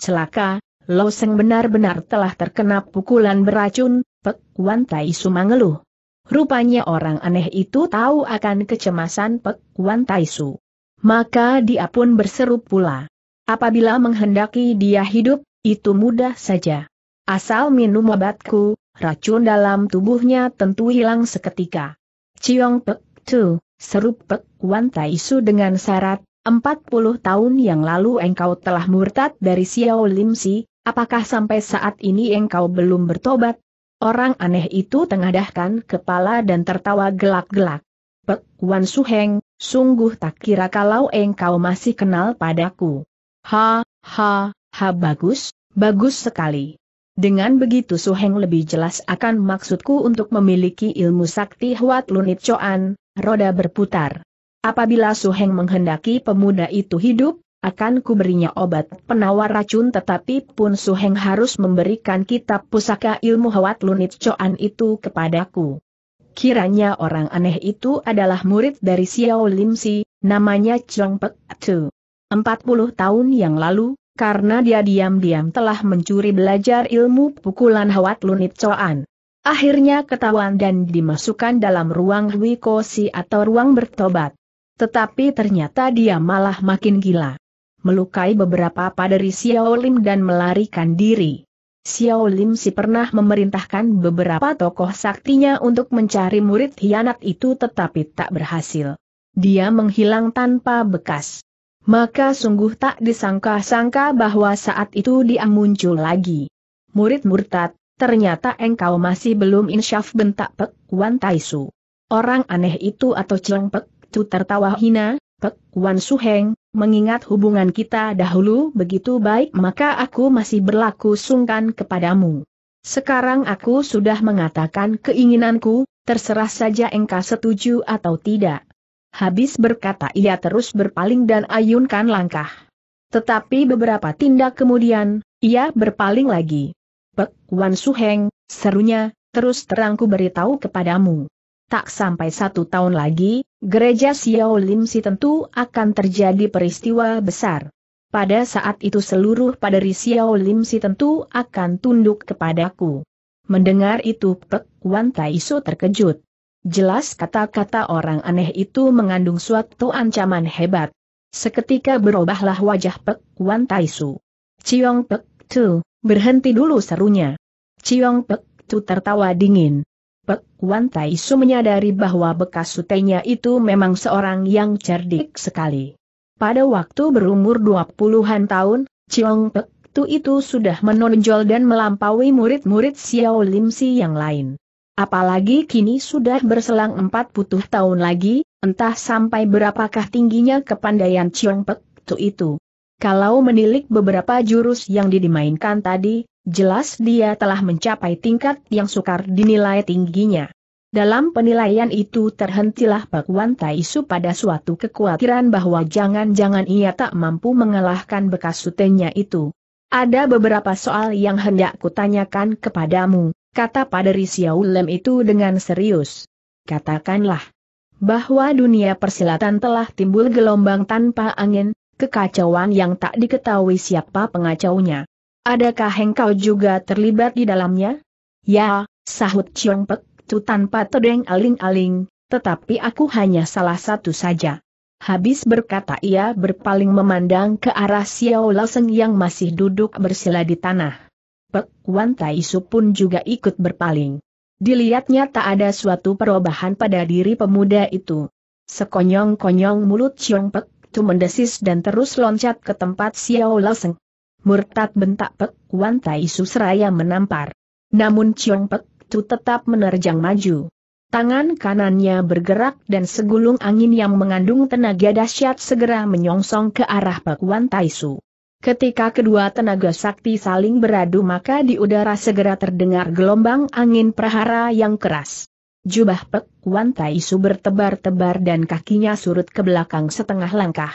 Celaka, Loseng benar-benar telah terkena pukulan beracun. Pek Wan Tai Su mengeluh. Rupanya orang aneh itu tahu akan kecemasan Pek Wan Tai Su. Maka dia pun berseru pula. Apabila menghendaki dia hidup, itu mudah saja. Asal minum obatku, racun dalam tubuhnya tentu hilang seketika. Ciong Pek Tu, seru Pek Wan Tai Su dengan syarat, 40 tahun yang lalu engkau telah murtad dari Xiao Lim Si, apakah sampai saat ini engkau belum bertobat? Orang aneh itu tengadahkan kepala dan tertawa gelak-gelak. Pek Wan Suheng, sungguh tak kira kalau engkau masih kenal padaku. Bagus, bagus sekali. Dengan begitu Suheng lebih jelas akan maksudku untuk memiliki ilmu sakti Huat Lunit Coan, roda berputar. Apabila Suheng menghendaki pemuda itu hidup, akan kuberinya obat penawar racun, tetapi pun Suheng harus memberikan kitab pusaka ilmu Hawat Lunit Coan itu kepadaku. Kiranya orang aneh itu adalah murid dari Xiao Lim Si, namanya Chong Pek Tu. 40 tahun yang lalu, karena dia diam-diam telah mencuri belajar ilmu pukulan Hawat Lunit Coan. Akhirnya ketahuan dan dimasukkan dalam ruang Huikosi atau ruang bertobat. Tetapi ternyata dia malah makin gila. Melukai beberapa paderi Xiao Lim dan melarikan diri. Xiao Lim Si pernah memerintahkan beberapa tokoh saktinya untuk mencari murid hianat itu tetapi tak berhasil. Dia menghilang tanpa bekas. Maka sungguh tak disangka-sangka bahwa saat itu dia muncul lagi. Murid murtad, ternyata engkau masih belum insyaf, bentak Pek Wan Tai Su. Orang aneh itu atau Chong Pek Tu tertawa hina, Pek Wan Suheng, mengingat hubungan kita dahulu begitu baik maka aku masih berlaku sungkan kepadamu. Sekarang aku sudah mengatakan keinginanku, terserah saja engkau setuju atau tidak. Habis berkata ia terus berpaling dan ayunkan langkah. Tetapi beberapa tindak kemudian, ia berpaling lagi. Pek Wan Suheng, serunya, terus terangku beritahu kepadamu. tak sampai 1 tahun lagi, gereja Xiao Lim Si tentu akan terjadi peristiwa besar. Pada saat itu seluruh paderi Xiao Lim Si tentu akan tunduk kepadaku. Mendengar itu Pek Wan Tai So terkejut. Jelas kata-kata orang aneh itu mengandung suatu ancaman hebat. Seketika berubahlah wajah Pek Wan Tai So. "Ciong Pek Tu, berhenti dulu," serunya. Ciong Pek Tu tertawa dingin. Pek Wan Tai So menyadari bahwa bekas sutenya itu memang seorang yang cerdik sekali. Pada waktu berumur 20-an tahun, Ciong Pek Tu itu sudah menonjol dan melampaui murid-murid Xiao Lim Si yang lain. Apalagi kini sudah berselang 40 tahun lagi, entah sampai berapakah tingginya kepandaian Ciong Pek Tu itu. Kalau menilik beberapa jurus yang dimainkan tadi, jelas dia telah mencapai tingkat yang sukar dinilai tingginya. Dalam penilaian itu terhentilah Pek Wan Tai So pada suatu kekhawatiran bahwa jangan-jangan ia tak mampu mengalahkan bekas sutenya itu. "Ada beberapa soal yang hendak kutanyakan kepadamu," kata paderi Xiao Lim itu dengan serius. "Katakanlah." Bahwa dunia persilatan telah timbul gelombang tanpa angin, kekacauan yang tak diketahui siapa pengacaunya. "Adakah engkau juga terlibat di dalamnya?" "Ya," sahut Ciong Pek Tu tanpa terdeng aling-aling, "tetapi aku hanya salah satu saja." Habis berkata ia berpaling memandang ke arah Xiao Laseng yang masih duduk bersila di tanah. Pek Wan Tai So pun juga ikut berpaling. Dilihatnya tak ada suatu perubahan pada diri pemuda itu. Sekonyong-konyong mulut Ciong Pek Tu mendesis dan terus loncat ke tempat Xiao Laseng. "Murtad!" bentak Pek Wan Tai So seraya menampar. Namun Ciong Pek Tu tetap menerjang maju. Tangan kanannya bergerak dan segulung angin yang mengandung tenaga dahsyat segera menyongsong ke arah Pek Wan Tai So. Ketika kedua tenaga sakti saling beradu, maka di udara segera terdengar gelombang angin prahara yang keras. Jubah Pek Wan Tai So bertebar-tebar dan kakinya surut ke belakang setengah langkah.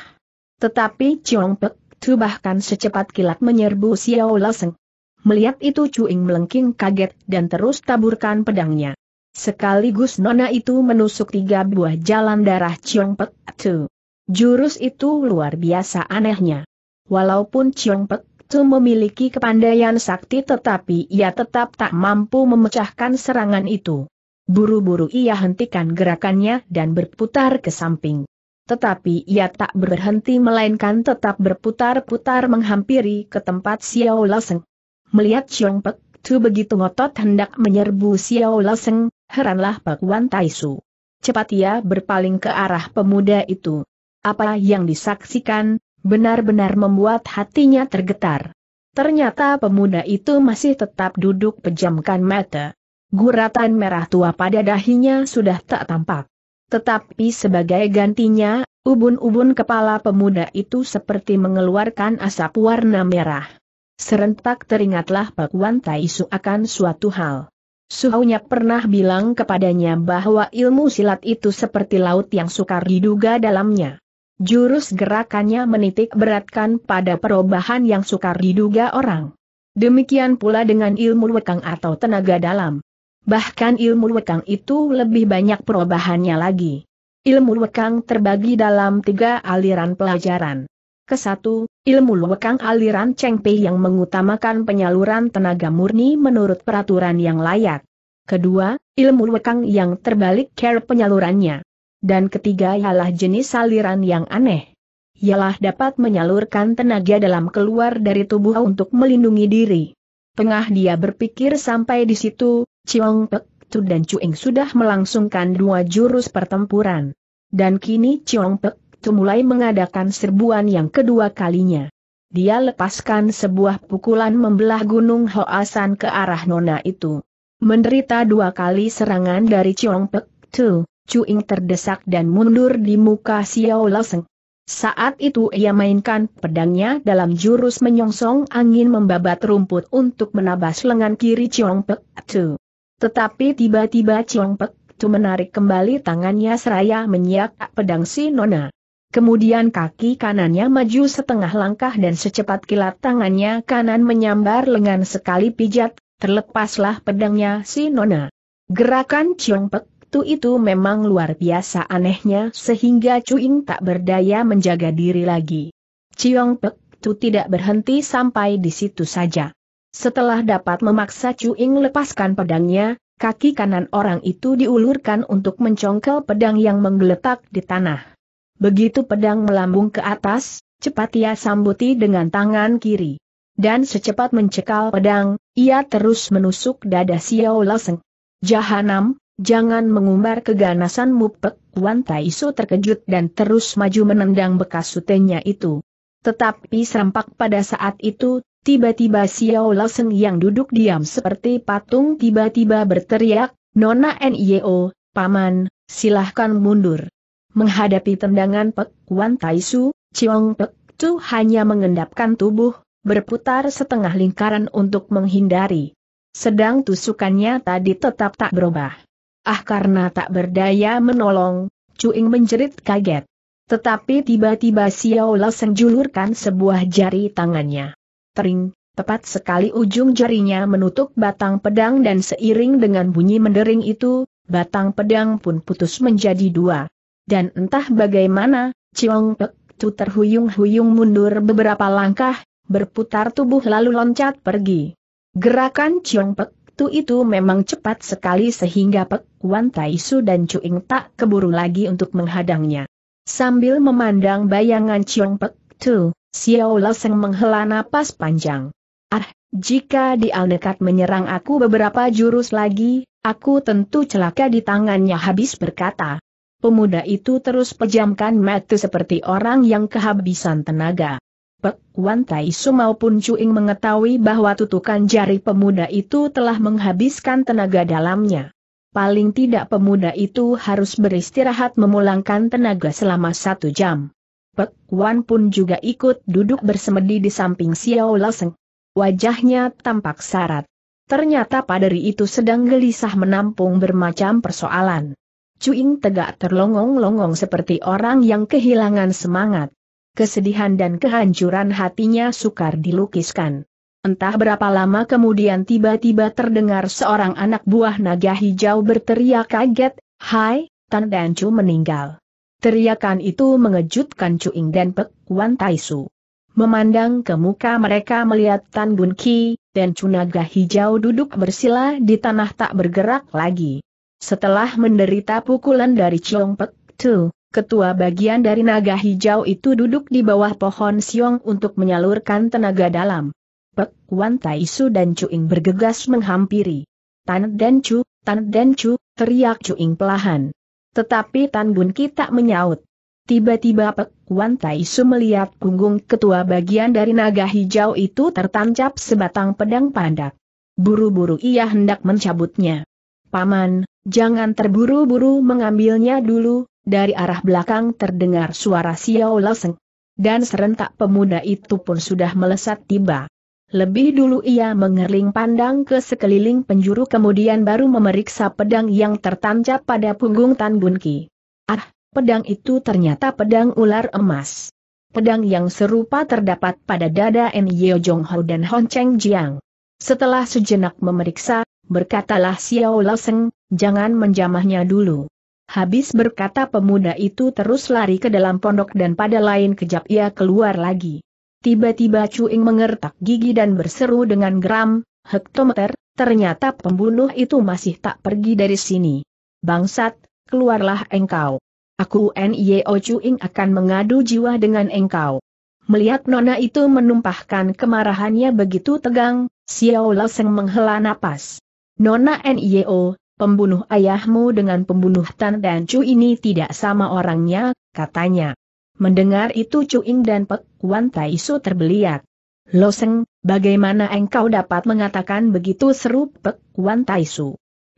Tetapi Ciong Pek Tu bahkan secepat kilat menyerbu Xiao Laseng. Melihat itu Cuing melengking kaget dan terus taburkan pedangnya. Sekaligus nona itu menusuk 3 buah jalan darah Ciong Pek Tu. Jurus itu luar biasa anehnya. Walaupun Ciong Pek Tu memiliki kepandaian sakti, tetapi ia tetap tak mampu memecahkan serangan itu. Buru-buru ia hentikan gerakannya dan berputar ke samping. Tetapi ia tak berhenti melainkan tetap berputar-putar menghampiri ke tempat Xiao Laseng. Melihat Ciong Pek Tu begitu ngotot hendak menyerbu Xiao Laseng, heranlah Pek Wan Tai So. Cepat ia berpaling ke arah pemuda itu. Apa yang disaksikan benar-benar membuat hatinya tergetar. Ternyata pemuda itu masih tetap duduk pejamkan mata. Guratan merah tua pada dahinya sudah tak tampak. Tetapi sebagai gantinya, ubun-ubun kepala pemuda itu seperti mengeluarkan asap warna merah. Serentak teringatlah Pek Wan Tai So akan suatu hal. Suhunya pernah bilang kepadanya bahwa ilmu silat itu seperti laut yang sukar diduga dalamnya. Jurus gerakannya menitik beratkan pada perubahan yang sukar diduga orang. Demikian pula dengan ilmu wekang atau tenaga dalam. Bahkan ilmu wekang itu lebih banyak perubahannya lagi. Ilmu wekang terbagi dalam 3 aliran pelajaran. Kesatu, ilmu wekang aliran Cheng Pei yang mengutamakan penyaluran tenaga murni menurut peraturan yang layak. Kedua, ilmu wekang yang terbalik cara penyalurannya. Dan ketiga ialah jenis aliran yang aneh. Ialah dapat menyalurkan tenaga dalam keluar dari tubuh untuk melindungi diri. Tengah dia berpikir sampai di situ, Ciong Pek Tu dan Cuing sudah melangsungkan 2 jurus pertempuran. Dan kini Ciong Pek Tu mulai mengadakan serbuan yang kedua kalinya. Dia lepaskan sebuah pukulan membelah gunung Hoasan ke arah nona itu. Menderita 2 kali serangan dari Ciong Pek Tu, Cuing terdesak dan mundur di muka Xiao Laseng. Saat itu ia mainkan pedangnya dalam jurus menyongsong angin membabat rumput untuk menabas lengan kiri Ciong Pek Tu. Tetapi tiba-tiba Ciong Pek Tu menarik kembali tangannya seraya menyiak pedang si nona. Kemudian kaki kanannya maju setengah langkah dan secepat kilat tangannya kanan menyambar lengan sekali pijat, terlepaslah pedangnya si nona. Gerakan Ciong Pek Waktu itu memang luar biasa anehnya sehingga Cuing tak berdaya menjaga diri lagi. Ciong Pek Tu tidak berhenti sampai di situ saja. Setelah dapat memaksa Cuing lepaskan pedangnya, kaki kanan orang itu diulurkan untuk mencongkel pedang yang menggeletak di tanah. Begitu pedang melambung ke atas, cepat ia sambuti dengan tangan kiri. Dan secepat mencekal pedang, ia terus menusuk dada Xiao Laseng. "Jahanam, jangan mengumbar keganasanmu!" Pek Wan Tai Su terkejut dan terus maju menendang bekas sutenya itu. Tetapi serempak pada saat itu, tiba-tiba Xiao Laseng yang duduk diam seperti patung tiba-tiba berteriak, "Nona Nio, paman, silahkan mundur." Menghadapi tendangan Pek Wan Tai Su, Ciong Pek Tu hanya mengendapkan tubuh, berputar setengah lingkaran untuk menghindari. Sedang tusukannya tadi tetap tak berubah. "Ah!" Karena tak berdaya menolong, Cuing menjerit kaget. Tetapi tiba-tiba Xiao Laseng julurkan sebuah jari tangannya. Tering, tepat sekali ujung jarinya menutup batang pedang dan seiring dengan bunyi mendering itu, batang pedang pun putus menjadi dua. Dan entah bagaimana, Ciong Pek Tu terhuyung-huyung mundur beberapa langkah, berputar tubuh lalu loncat pergi. Gerakan Ciong Pek Tu itu memang cepat sekali sehingga Pek Wan Tai Su dan Cuing tak keburu lagi untuk menghadangnya. Sambil memandang bayangan Ciong Pek Tu, Xiao Laseng menghela napas panjang. "Ah, jika dia nekat menyerang aku beberapa jurus lagi, aku tentu celaka di tangannya," habis berkata. Pemuda itu terus pejamkan mata seperti orang yang kehabisan tenaga. Pek Wan Tai Su maupun Cuing mengetahui bahwa tutukan jari pemuda itu telah menghabiskan tenaga dalamnya. Paling tidak pemuda itu harus beristirahat memulangkan tenaga selama 1 jam. Pek Wan pun juga ikut duduk bersemedi di samping Xiao Laseng. Wajahnya tampak sarat. Ternyata paderi itu sedang gelisah menampung bermacam persoalan. Cuing tegak terlongong-longong seperti orang yang kehilangan semangat. Kesedihan dan kehancuran hatinya sukar dilukiskan. Entah berapa lama kemudian tiba-tiba terdengar seorang anak buah naga hijau berteriak kaget, "Hai, Tan Dan Chu meninggal." Teriakan itu mengejutkan Cuing dan Pek Wan Tai Su. Memandang ke muka mereka melihat Tan Bun Ki, dan Chu naga hijau duduk bersila di tanah tak bergerak lagi. Setelah menderita pukulan dari Ciong Pek Tu, ketua bagian dari naga hijau itu duduk di bawah pohon siung untuk menyalurkan tenaga dalam. Pek Wan Tai Su dan Cuing bergegas menghampiri. "Tan Dan Chu, Tan Dan Chu!" teriak Cuing pelahan. Tetapi Tan Bun Ki tak menyaut. Tiba-tiba Pek Wan Tai Su melihat punggung ketua bagian dari naga hijau itu tertancap sebatang pedang pandak. Buru-buru ia hendak mencabutnya. "Paman, jangan terburu-buru mengambilnya dulu!" Dari arah belakang terdengar suara Xiao Laseng. Dan serentak pemuda itu pun sudah melesat tiba. Lebih dulu ia mengerling pandang ke sekeliling penjuru kemudian baru memeriksa pedang yang tertancap pada punggung Tan Bun Ki. Ah, pedang itu ternyata pedang ular emas. Pedang yang serupa terdapat pada dada Nio Jong Ho dan Hon Cheng Jiang. Setelah sejenak memeriksa, berkatalah Xiao Laseng, "Jangan menjamahnya dulu." Habis berkata pemuda itu terus lari ke dalam pondok dan pada lain kejap ia keluar lagi. Tiba-tiba Cuing mengertak gigi dan berseru dengan geram, "Hektometer, ternyata pembunuh itu masih tak pergi dari sini. Bangsat, keluarlah engkau. Aku Nio Cuing akan mengadu jiwa dengan engkau." Melihat nona itu menumpahkan kemarahannya begitu tegang, Xiao Laseng menghela napas. "Nona Nio, pembunuh ayahmu dengan pembunuh Tan Dan Chu ini tidak sama orangnya," katanya. Mendengar itu Cuing dan Pek Wan Tai Su terbeliat. "Laseng, bagaimana engkau dapat mengatakan begitu?" seru Pek Wan Tai Su.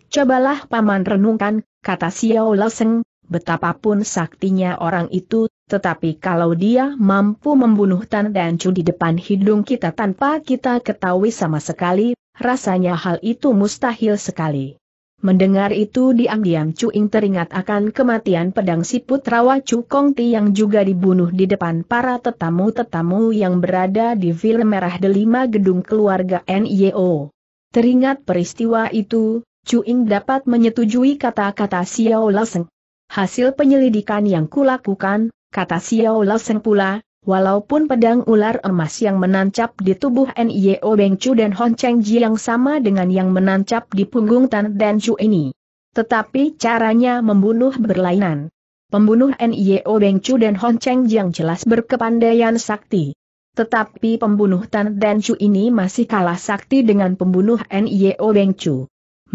"Cobalah paman renungkan," kata Xiao Laseng, "betapapun saktinya orang itu, tetapi kalau dia mampu membunuh Tan Dan Chu di depan hidung kita tanpa kita ketahui sama sekali, rasanya hal itu mustahil sekali." Mendengar itu diam-diam Cuing teringat akan kematian pedang si Putrawa Chu Kong Ti yang juga dibunuh di depan para tetamu-tetamu yang berada di Villa Merah Delima gedung keluarga Nio. Teringat peristiwa itu, Cuing dapat menyetujui kata-kata Xiao Laoseng. Hasil penyelidikan yang kulakukan, kata Xiao Laoseng pula, walaupun pedang ular emas yang menancap di tubuh Nio Bengcu dan Hon Cheng Ji yang sama dengan yang menancap di punggung Tan Dan Chu ini, tetapi caranya membunuh berlainan. Pembunuh Nio Bengcu dan Hon Cheng Ji yang jelas berkepandaian sakti. Tetapi pembunuh Tan Dan Chu ini masih kalah sakti dengan pembunuh Nio Bengcu.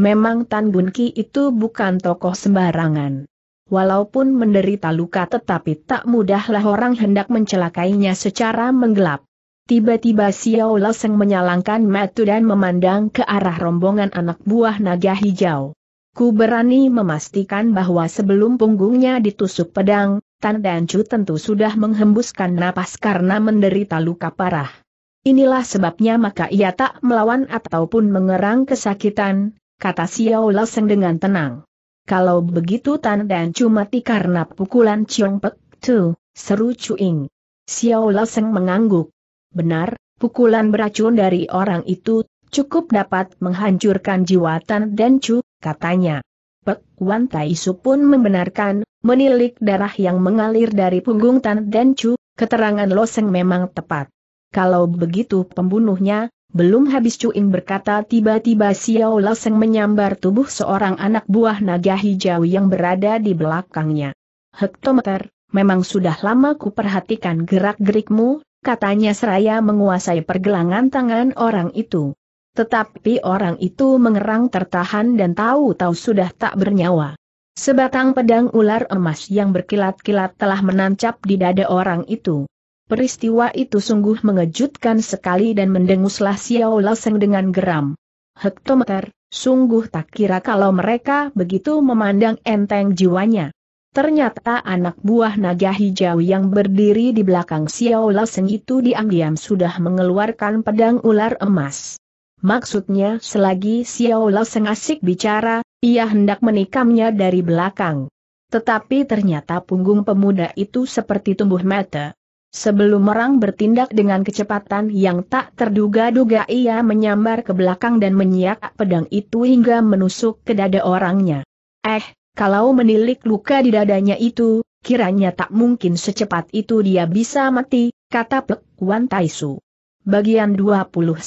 Memang Tan Bun Ki itu bukan tokoh sembarangan. Walaupun menderita luka tetapi tak mudahlah orang hendak mencelakainya secara menggelap. Tiba-tiba Xiao Laoseng menyalangkan mata dan memandang ke arah rombongan anak buah naga hijau. Ku berani memastikan bahwa sebelum punggungnya ditusuk pedang, Tan Dan Chu tentu sudah menghembuskan napas karena menderita luka parah. Inilah sebabnya maka ia tak melawan ataupun mengerang kesakitan, kata Xiao Laoseng dengan tenang. Kalau begitu Tan Dan Chu mati karena pukulan Chiong Pek Tu, seru Cuing. Xiao Laoseng mengangguk. Benar, pukulan beracun dari orang itu cukup dapat menghancurkan jiwa Tan Dan Chu, katanya. Pek Wan Tai Su pun membenarkan, menilik darah yang mengalir dari punggung Tan Dan Chu, keterangan Laoseng memang tepat. Kalau begitu pembunuhnya, belum habis Cuing berkata tiba-tiba Xiao Laoseng menyambar tubuh seorang anak buah naga hijau yang berada di belakangnya. Hektometer, memang sudah lama ku perhatikan gerak-gerikmu, katanya seraya menguasai pergelangan tangan orang itu. Tetapi orang itu mengerang tertahan dan tahu-tahu sudah tak bernyawa. Sebatang pedang ular emas yang berkilat-kilat telah menancap di dada orang itu. Peristiwa itu sungguh mengejutkan sekali dan mendenguslah Xiao Laoseng dengan geram. Hektometer, sungguh tak kira kalau mereka begitu memandang enteng jiwanya. Ternyata anak buah naga hijau yang berdiri di belakang Xiao Laoseng itu diam-diam sudah mengeluarkan pedang ular emas. Maksudnya selagi Xiao Laoseng asik bicara, ia hendak menikamnya dari belakang. Tetapi ternyata punggung pemuda itu seperti tumbuh mata. Sebelum orang bertindak dengan kecepatan yang tak terduga-duga ia menyambar ke belakang dan menyiak pedang itu hingga menusuk ke dada orangnya. Kalau menilik luka di dadanya itu, kiranya tak mungkin secepat itu dia bisa mati, kata Pek Wan Tai Su. Bagian 29.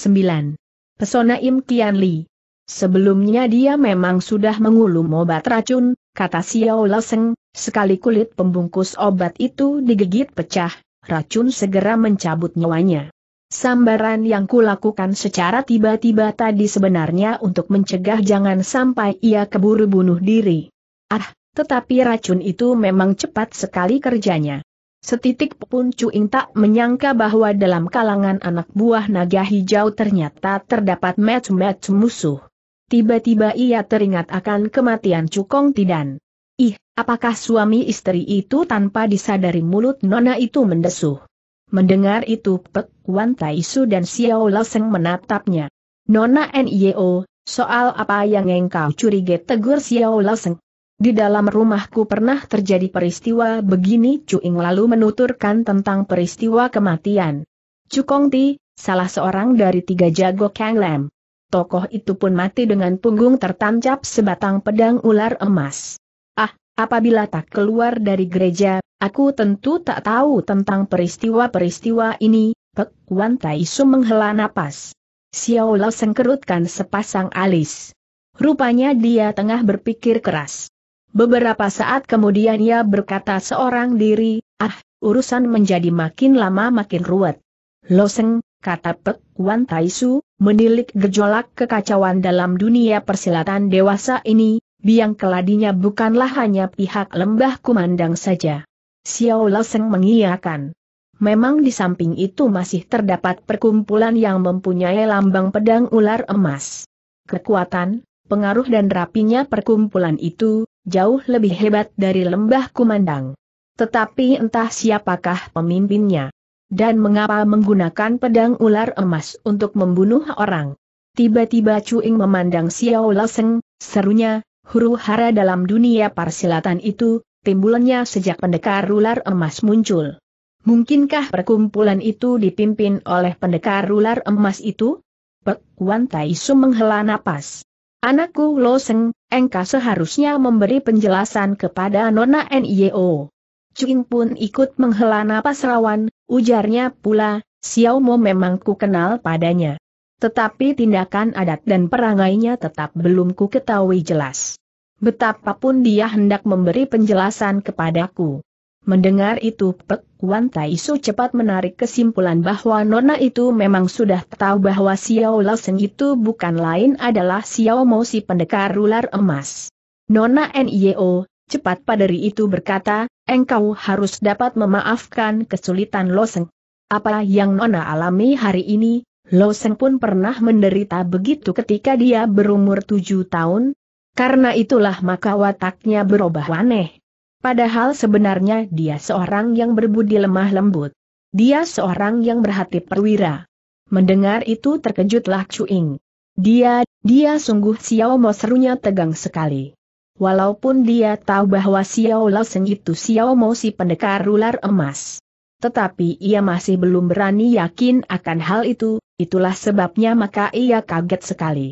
Pesona Im Kian Li. Sebelumnya dia memang sudah mengulum obat racun, kata Xiao Laoseng, sekali kulit pembungkus obat itu digigit pecah. Racun segera mencabut nyawanya. Sambaran yang kulakukan secara tiba-tiba tadi sebenarnya untuk mencegah jangan sampai ia keburu bunuh diri. Tetapi racun itu memang cepat sekali kerjanya. Setitik pun Cuing tak menyangka bahwa dalam kalangan anak buah naga hijau ternyata terdapat macam-macam musuh. Tiba-tiba ia teringat akan kematian Cukong Tidan. Apakah suami istri itu tanpa disadari mulut nona itu mendesuh? Mendengar itu Pek Wan Tai Su dan Xiao Laoseng menatapnya. Nona Nio, soal apa yang engkau curigai, tegur Xiao Laoseng. Di dalam rumahku pernah terjadi peristiwa begini, Cuing lalu menuturkan tentang peristiwa kematian Cukong Ti, salah seorang dari 3 jago Kang Lam. Tokoh itu pun mati dengan punggung tertancap sebatang pedang ular emas. Apabila tak keluar dari gereja, aku tentu tak tahu tentang peristiwa-peristiwa ini, Pek Wan Tai Su menghela napas. Xiao Laoseng kerutkan sepasang alis. Rupanya dia tengah berpikir keras. Beberapa saat kemudian ia berkata seorang diri, urusan menjadi makin lama makin ruwet. Laoseng, kata Pek Wan Tai Su, menilik gejolak kekacauan dalam dunia persilatan dewasa ini. Biang keladinya bukanlah hanya pihak lembah kumandang saja. Xiao Laoseng mengiyakan. Memang di samping itu masih terdapat perkumpulan yang mempunyai lambang pedang ular emas. Kekuatan, pengaruh dan rapinya perkumpulan itu, jauh lebih hebat dari lembah kumandang. Tetapi entah siapakah pemimpinnya. Dan mengapa menggunakan pedang ular emas untuk membunuh orang. Tiba-tiba Cuing memandang Xiao Laoseng, serunya. Huru-hara dalam dunia persilatan itu, timbulannya sejak pendekar ular emas muncul. Mungkinkah perkumpulan itu dipimpin oleh pendekar ular emas itu? Pek Wan Tai Su menghela napas. Anakku Loseng, engkau seharusnya memberi penjelasan kepada Nona Nio. Cuing pun ikut menghela napas rawan, ujarnya pula, Xiao Mo memang ku kenal padanya. Tetapi tindakan adat dan perangainya tetap belum ku ketahui jelas. Betapapun dia hendak memberi penjelasan kepadaku. Mendengar itu Pek Wan Taisu cepat menarik kesimpulan bahwa Nona itu memang sudah tahu bahwa Xiao Loseng itu bukan lain adalah Xiao Mo si pendekar ular emas. Nona Nio, cepat paderi itu berkata, engkau harus dapat memaafkan kesulitan Loseng. Apa yang Nona alami hari ini, Loseng pun pernah menderita begitu ketika dia berumur 7 tahun. Karena itulah maka wataknya berubah aneh. Padahal sebenarnya dia seorang yang berbudi lemah lembut. Dia seorang yang berhati perwira. Mendengar itu terkejutlah Cuing. Dia sungguh Xiao Mo, serunya tegang sekali. Walaupun dia tahu bahwa Xiao Loseng itu Xiao Mo si pendekar ular emas. Tetapi ia masih belum berani yakin akan hal itu, itulah sebabnya maka ia kaget sekali.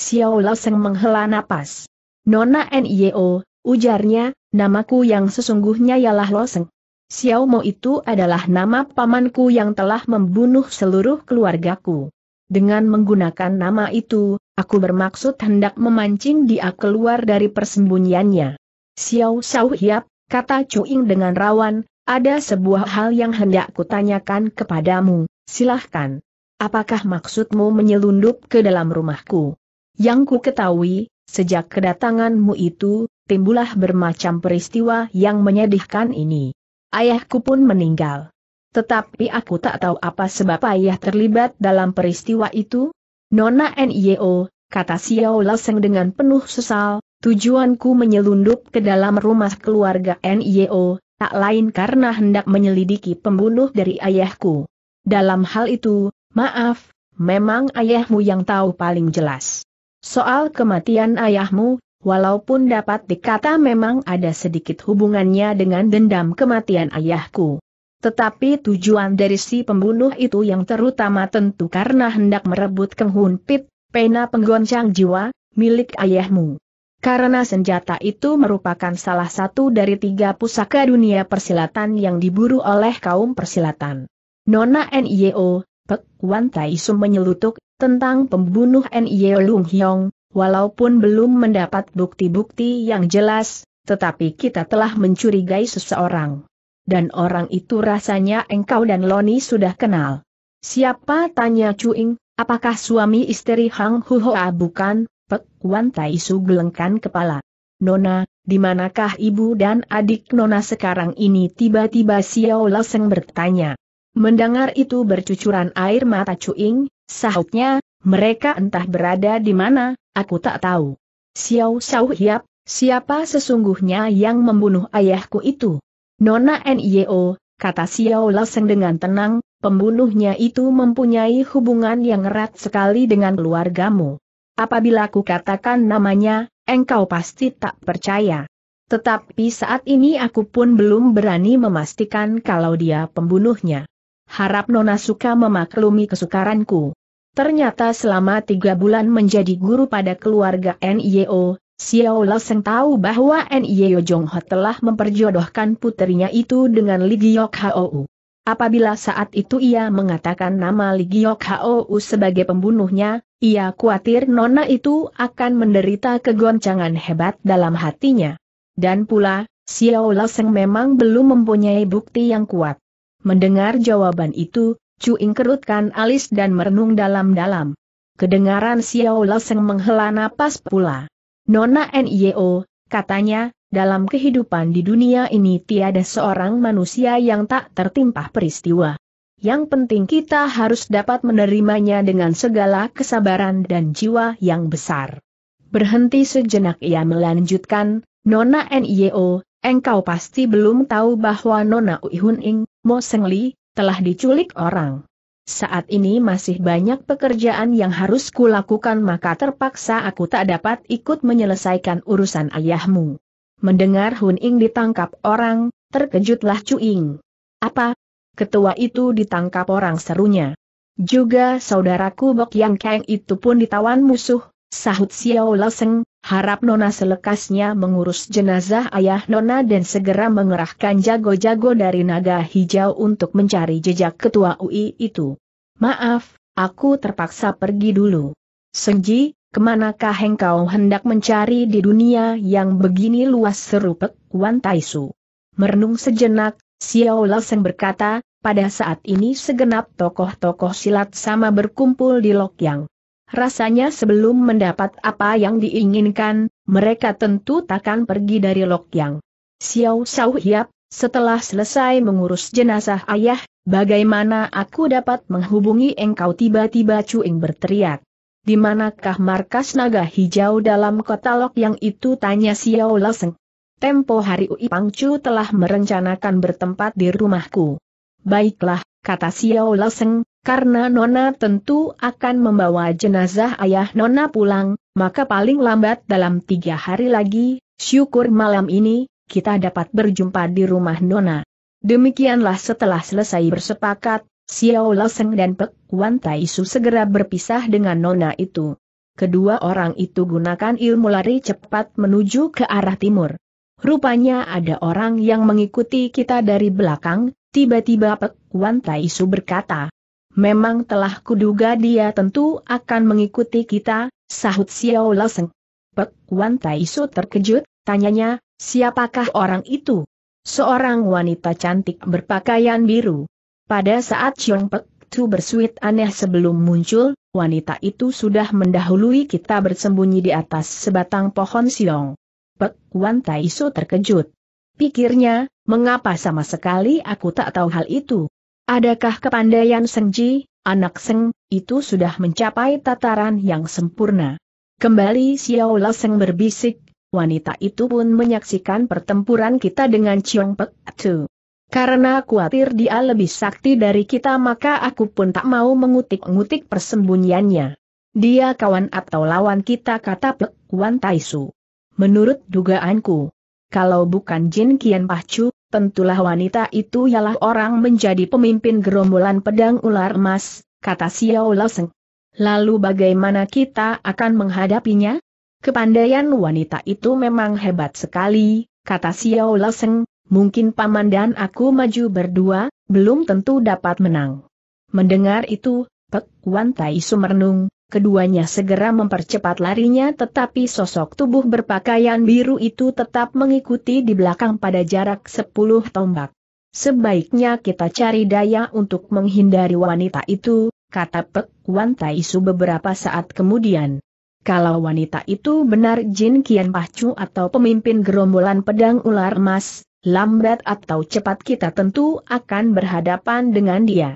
Xiao Loseng menghela napas. Nona Nio, ujarnya, namaku yang sesungguhnya ialah Loseng. Xiao Mo itu adalah nama pamanku yang telah membunuh seluruh keluargaku. Dengan menggunakan nama itu, aku bermaksud hendak memancing dia keluar dari persembunyiannya. Xiao Sao Hiap, kata Cuing dengan rawan, ada sebuah hal yang hendak kutanyakan kepadamu, silahkan. Apakah maksudmu menyelundup ke dalam rumahku? Yang ku ketahui, sejak kedatanganmu itu, timbullah bermacam peristiwa yang menyedihkan ini. Ayahku pun meninggal. Tetapi aku tak tahu apa sebab ayah terlibat dalam peristiwa itu. Nona Nio, kata Xiao Loseng dengan penuh sesal, tujuanku menyelundup ke dalam rumah keluarga Nio, tak lain karena hendak menyelidiki pembunuh dari ayahku. Dalam hal itu, maaf, memang ayahmu yang tahu paling jelas. Soal kematian ayahmu, walaupun dapat dikata memang ada sedikit hubungannya dengan dendam kematian ayahku. Tetapi tujuan dari si pembunuh itu yang terutama tentu karena hendak merebut Keng Hun Pit, pena penggoncang jiwa, milik ayahmu. Karena senjata itu merupakan salah satu dari 3 pusaka dunia persilatan yang diburu oleh kaum persilatan. Nona Nio, Pek Wan Taisu menyelutuk, tentang pembunuh Nio Lung Hyong. Walaupun belum mendapat bukti-bukti yang jelas, tetapi kita telah mencurigai seseorang. Dan orang itu rasanya engkau dan Loni sudah kenal. Siapa, tanya Cuing, apakah suami istri Hang Huoa? Bukan, Pek Wan Taisu gelengkan kepala. Nona, dimanakah ibu dan adik Nona sekarang ini? Tiba-tiba Xiao Loseng bertanya. Mendengar itu bercucuran air mata Cuing, sahutnya, mereka entah berada di mana. Aku tak tahu. Xiao Sao Hiap, siapa sesungguhnya yang membunuh ayahku itu? Nona Nio, kata Xiao Loseng dengan tenang, pembunuhnya itu mempunyai hubungan yang erat sekali dengan keluargamu. Apabila aku katakan namanya, engkau pasti tak percaya. Tetapi saat ini aku pun belum berani memastikan kalau dia pembunuhnya. Harap Nona suka memaklumi kesukaranku. Ternyata selama 3 bulan menjadi guru pada keluarga Nio, Xiao Loseng tahu bahwa Nio Jongho telah memperjodohkan putrinya itu dengan Li Giok Hou. Apabila saat itu ia mengatakan nama Li Giok Hou sebagai pembunuhnya, ia khawatir Nona itu akan menderita kegoncangan hebat dalam hatinya. Dan pula, Xiao Loseng memang belum mempunyai bukti yang kuat. Mendengar jawaban itu, Cuing kerutkan alis dan merenung dalam-dalam. Kedengaran Xiao Loseng menghela napas pula. Nona Nio, katanya, dalam kehidupan di dunia ini tiada seorang manusia yang tak tertimpa peristiwa. Yang penting kita harus dapat menerimanya dengan segala kesabaran dan jiwa yang besar. Berhenti sejenak ia melanjutkan, Nona Nio, engkau pasti belum tahu bahwa Nona Uihun Ing, Mo Seng Li, telah diculik orang. Saat ini masih banyak pekerjaan yang harus kulakukan, maka terpaksa aku tak dapat ikut menyelesaikan urusan ayahmu. Mendengar Hun Ing ditangkap orang, terkejutlah Cuing. Apa? Ketua itu ditangkap orang, serunya. Juga saudaraku Bok Yang Kang itu pun ditawan musuh, Sahut Xiao Leseng, harap Nona selekasnya mengurus jenazah ayah Nona dan segera mengerahkan jago-jago dari naga hijau untuk mencari jejak ketua UI itu. Maaf, aku terpaksa pergi dulu. Sengji, kemanakah engkau hendak mencari di dunia yang begini luas, seru Pek Wan Taisu? Merenung sejenak, Xiao Leseng berkata, pada saat ini segenap tokoh-tokoh silat sama berkumpul di Lokyang. Rasanya sebelum mendapat apa yang diinginkan, mereka tentu takkan pergi dari Lokyang. Xiao Sao Hiap, setelah selesai mengurus jenazah ayah, bagaimana aku dapat menghubungi engkau? Tiba-tiba Cuing berteriak. Di manakah markas naga hijau dalam kota Lokyang itu? Tanya Xiao Leseng. Tempo hari Ui Pangcu telah merencanakan bertempat di rumahku. Baiklah, kata Xiao Leseng. Karena Nona tentu akan membawa jenazah ayah Nona pulang, maka paling lambat dalam 3 hari lagi, syukur malam ini, kita dapat berjumpa di rumah Nona. Demikianlah setelah selesai bersepakat, Xiao Leseng dan Pek Wan Taisu segera berpisah dengan Nona itu. Kedua orang itu gunakan ilmu lari cepat menuju ke arah timur. Rupanya ada orang yang mengikuti kita dari belakang, tiba-tiba Pek Wan Taisu berkata. Memang telah kuduga dia tentu akan mengikuti kita, sahut Xiao Leseng. Pek Wan Taisu terkejut, tanyanya, siapakah orang itu? Seorang wanita cantik berpakaian biru. Pada saat Chiong Pek Tu bersuit aneh sebelum muncul, wanita itu sudah mendahului kita bersembunyi di atas sebatang pohon siong. Pek Wan Taisu terkejut. Pikirnya, mengapa sama sekali aku tak tahu hal itu? Adakah kepandaian Sengji, anak Seng, itu sudah mencapai tataran yang sempurna? Kembali Xiao Leseng berbisik, wanita itu pun menyaksikan pertempuran kita dengan Chiong Pek Tu. Karena khawatir dia lebih sakti dari kita, maka aku pun tak mau mengutik-ngutik persembunyiannya. Dia kawan atau lawan kita, kata Pek Wan Taisu. Menurut dugaanku, kalau bukan Jin Qian Pacu, tentulah wanita itu ialah orang menjadi pemimpin gerombolan pedang ular emas, kata Xiao Leseng. Lalu bagaimana kita akan menghadapinya? Kepandaian wanita itu memang hebat sekali, kata Xiao Leseng. Mungkin paman dan aku maju berdua, belum tentu dapat menang. Mendengar itu, Pek Wan Taisu merenung, keduanya segera mempercepat larinya, tetapi sosok tubuh berpakaian biru itu tetap mengikuti di belakang pada jarak 10 tombak. Sebaiknya kita cari daya untuk menghindari wanita itu, kata Pek Wan Taisu beberapa saat kemudian. Kalau wanita itu benar Jin Qian Pacu atau pemimpin gerombolan pedang ular emas, lambat atau cepat kita tentu akan berhadapan dengan dia.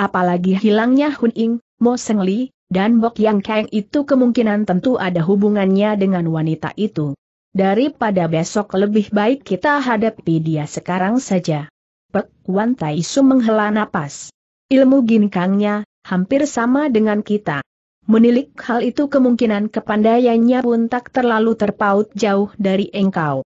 Apalagi hilangnya Hun Ying, Mo Seng Li, dan Bok Yang Kang itu kemungkinan tentu ada hubungannya dengan wanita itu. Daripada besok lebih baik kita hadapi dia sekarang saja. Pek Wan Taisu menghela napas. Ilmu ginkangnya hampir sama dengan kita. Menilik hal itu kemungkinan kepandaiannya pun tak terlalu terpaut jauh dari engkau.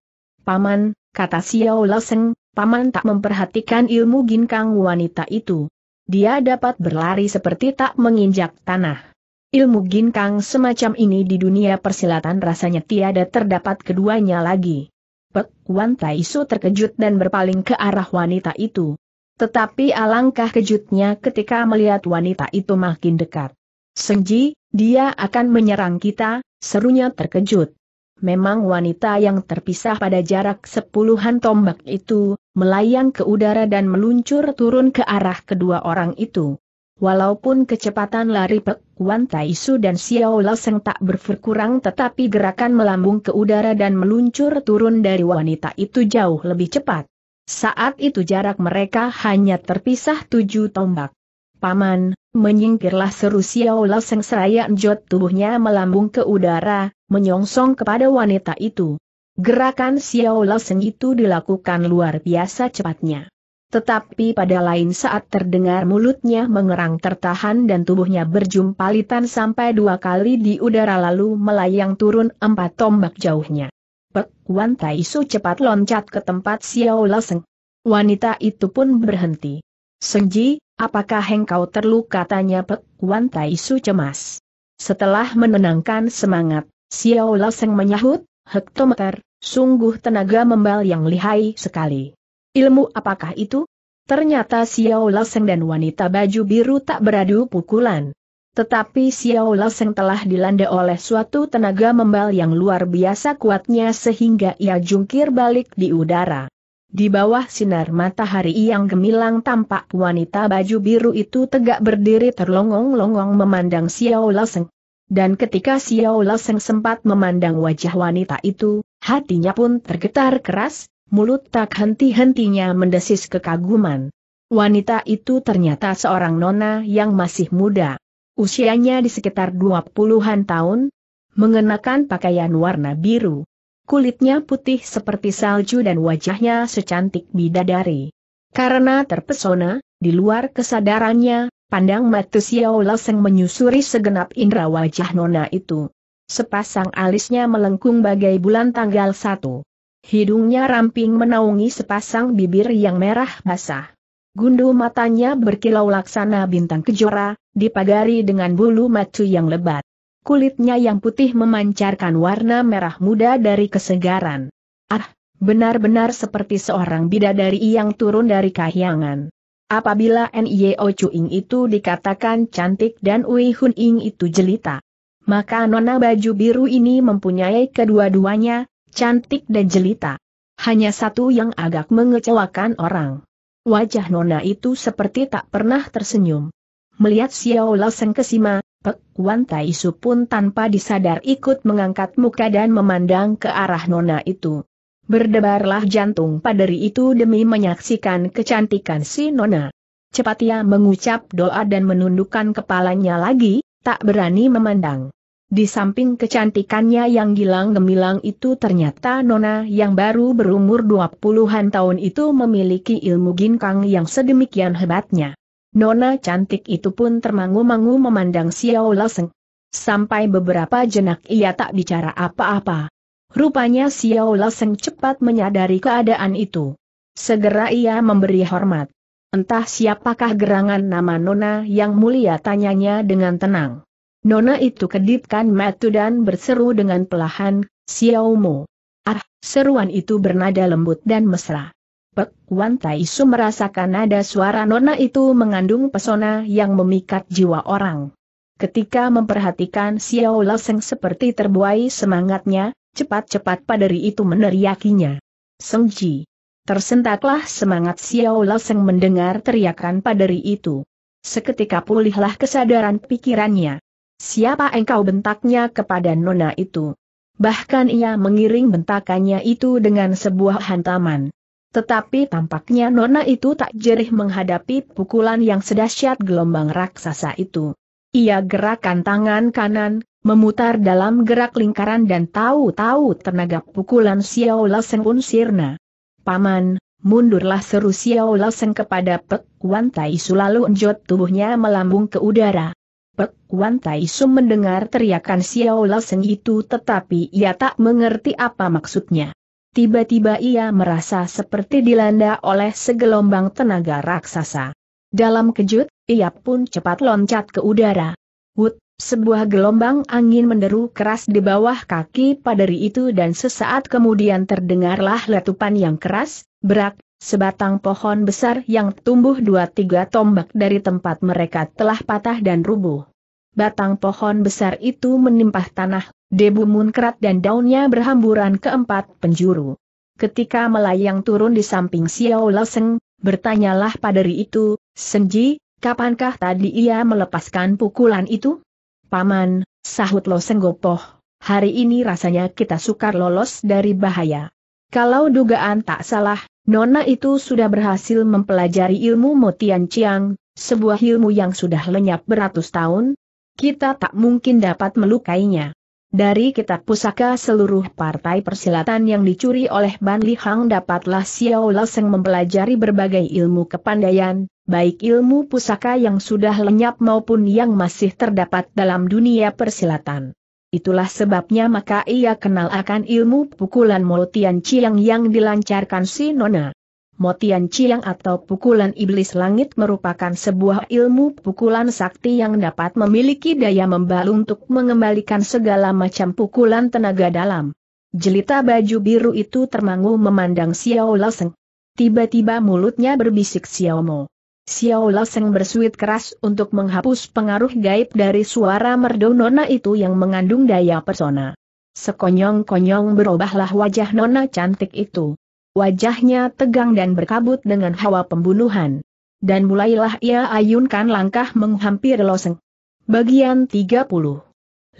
Paman, kata Xiao Leseng, paman tak memperhatikan ilmu ginkang wanita itu. Dia dapat berlari seperti tak menginjak tanah. Ilmu ginkang semacam ini di dunia persilatan rasanya tiada terdapat keduanya lagi. Pek Wan Taisu terkejut dan berpaling ke arah wanita itu. Tetapi alangkah kejutnya ketika melihat wanita itu makin dekat. Sengji, dia akan menyerang kita, serunya terkejut. Memang wanita yang terpisah pada jarak 10-an tombak itu melayang ke udara dan meluncur turun ke arah kedua orang itu. Walaupun kecepatan lari Pek Wan Taisu dan Xiao Leseng tak berkurang, tetapi gerakan melambung ke udara dan meluncur turun dari wanita itu jauh lebih cepat. Saat itu jarak mereka hanya terpisah 7 tombak. Paman, menyingkirlah, seru Xiao Leseng seraya enjot tubuhnya melambung ke udara, menyongsong kepada wanita itu. Gerakan Xiao Leseng itu dilakukan luar biasa cepatnya. Tetapi pada lain saat terdengar mulutnya mengerang tertahan dan tubuhnya berjumpalitan sampai 2 kali di udara lalu melayang turun 4 tombak jauhnya. Pek Wan Taisu cepat loncat ke tempat Xiao Leseng. Wanita itu pun berhenti. Sengji, apakah engkau terluka? Tanya Pek Wan Taisu cemas. Setelah menenangkan semangat, Xiao Laseng menyahut, "Hektometer, sungguh tenaga membal yang lihai sekali. Ilmu apakah itu?" Ternyata Xiao Laseng dan wanita baju biru tak beradu pukulan. Tetapi Xiao Laseng telah dilanda oleh suatu tenaga membal yang luar biasa kuatnya sehingga ia jungkir balik di udara. Di bawah sinar matahari yang gemilang tampak wanita baju biru itu tegak berdiri terlongong-longong memandang Xiao Laseng. Dan ketika Xiao Laseng sempat memandang wajah wanita itu, hatinya pun tergetar keras, mulut tak henti-hentinya mendesis kekaguman. Wanita itu ternyata seorang nona yang masih muda. Usianya di sekitar 20-an tahun, mengenakan pakaian warna biru. Kulitnya putih seperti salju dan wajahnya secantik bidadari. Karena terpesona, di luar kesadarannya, pandang mata Xiao Laseng menyusuri segenap indera wajah nona itu. Sepasang alisnya melengkung bagai bulan tanggal 1. Hidungnya ramping menaungi sepasang bibir yang merah basah. Gundu matanya berkilau laksana bintang kejora, dipagari dengan bulu mata yang lebat. Kulitnya yang putih memancarkan warna merah muda dari kesegaran. Ah, benar-benar seperti seorang bidadari yang turun dari kahyangan. Apabila Nio Chuing itu dikatakan cantik dan Wei Hun Ing itu jelita, maka nona baju biru ini mempunyai kedua-duanya, cantik dan jelita. Hanya satu yang agak mengecewakan orang. Wajah nona itu seperti tak pernah tersenyum. Melihat Xiao Laseng kesima, Pek Wan Tai Su pun tanpa disadar ikut mengangkat muka dan memandang ke arah nona itu. Berdebarlah jantung paderi itu demi menyaksikan kecantikan si nona. Cepat ia mengucap doa dan menundukkan kepalanya lagi, tak berani memandang. Di samping kecantikannya yang gilang gemilang itu ternyata nona yang baru berumur 20-an tahun itu memiliki ilmu ginkang yang sedemikian hebatnya. Nona cantik itu pun termangu-mangu memandang Xiao Laseng. Sampai beberapa jenak ia tak bicara apa-apa. Rupanya Xiao Laseng cepat menyadari keadaan itu. Segera ia memberi hormat. "Entah siapakah gerangan nama nona yang mulia?" tanyanya dengan tenang. Nona itu kedipkan mata dan berseru dengan perlahan, "Xiao Mo." Ah, seruan itu bernada lembut dan mesra. Pek Wan Tai Su merasakan nada suara nona itu mengandung pesona yang memikat jiwa orang. Ketika memperhatikan Xiao Laseng seperti terbuai semangatnya, cepat-cepat paderi itu meneriakinya, "Sengji." Tersentaklah semangat Xiao Laseng mendengar teriakan paderi itu. Seketika pulihlah kesadaran pikirannya. "Siapa engkau?" bentaknya kepada nona itu. Bahkan ia mengiring bentakannya itu dengan sebuah hantaman. Tetapi tampaknya nona itu tak jerih menghadapi pukulan yang sedahsyat gelombang raksasa itu. Ia gerakan tangan kanan, memutar dalam gerak lingkaran dan tahu-tahu tenaga pukulan Xiao Laseng pun sirna. "Paman, mundurlah!" seru Xiao Laseng kepada Pek Wan Tai Su lalu enjot tubuhnya melambung ke udara. Pek Wan Tai Su mendengar teriakan Xiao Laseng itu tetapi ia tak mengerti apa maksudnya. Tiba-tiba ia merasa seperti dilanda oleh segelombang tenaga raksasa. Dalam kejut, ia pun cepat loncat ke udara. Wut, sebuah gelombang angin menderu keras di bawah kaki paderi itu dan sesaat kemudian terdengarlah letupan yang keras, berak, sebatang pohon besar yang tumbuh 2-3 tombak dari tempat mereka telah patah dan rubuh. Batang pohon besar itu menimpa tanah. Debu munkrat dan daunnya berhamburan ke empat penjuru. Ketika melayang turun di samping Xiao Laseng, bertanyalah paderi itu, "Senji, kapankah tadi ia melepaskan pukulan itu?" "Paman," sahut Loseng Gopoh, "hari ini rasanya kita sukar lolos dari bahaya. Kalau dugaan tak salah, nona itu sudah berhasil mempelajari ilmu Mo Tian Chiang, sebuah ilmu yang sudah lenyap beratus tahun. Kita tak mungkin dapat melukainya. Dari kitab pusaka seluruh partai persilatan yang dicuri oleh Ban Li Hang dapatlah Xiao Laseng mempelajari berbagai ilmu kepandaian, baik ilmu pusaka yang sudah lenyap maupun yang masih terdapat dalam dunia persilatan. Itulah sebabnya maka ia kenal akan ilmu pukulan Mo Tian Chiang yang dilancarkan si nona. Motian Ciang atau pukulan iblis langit merupakan sebuah ilmu pukulan sakti yang dapat memiliki daya membalu untuk mengembalikan segala macam pukulan tenaga dalam. Jelita baju biru itu termangu memandang Xiao Lao Seng. Tiba-tiba mulutnya berbisik Xiao Mo. Xiao Lao Seng bersuit keras untuk menghapus pengaruh gaib dari suara merdu nona itu yang mengandung daya pesona. Sekonyong-konyong berubahlah wajah nona cantik itu. Wajahnya tegang dan berkabut dengan hawa pembunuhan. Dan mulailah ia ayunkan langkah menghampiri Lao Seng. Bagian 30.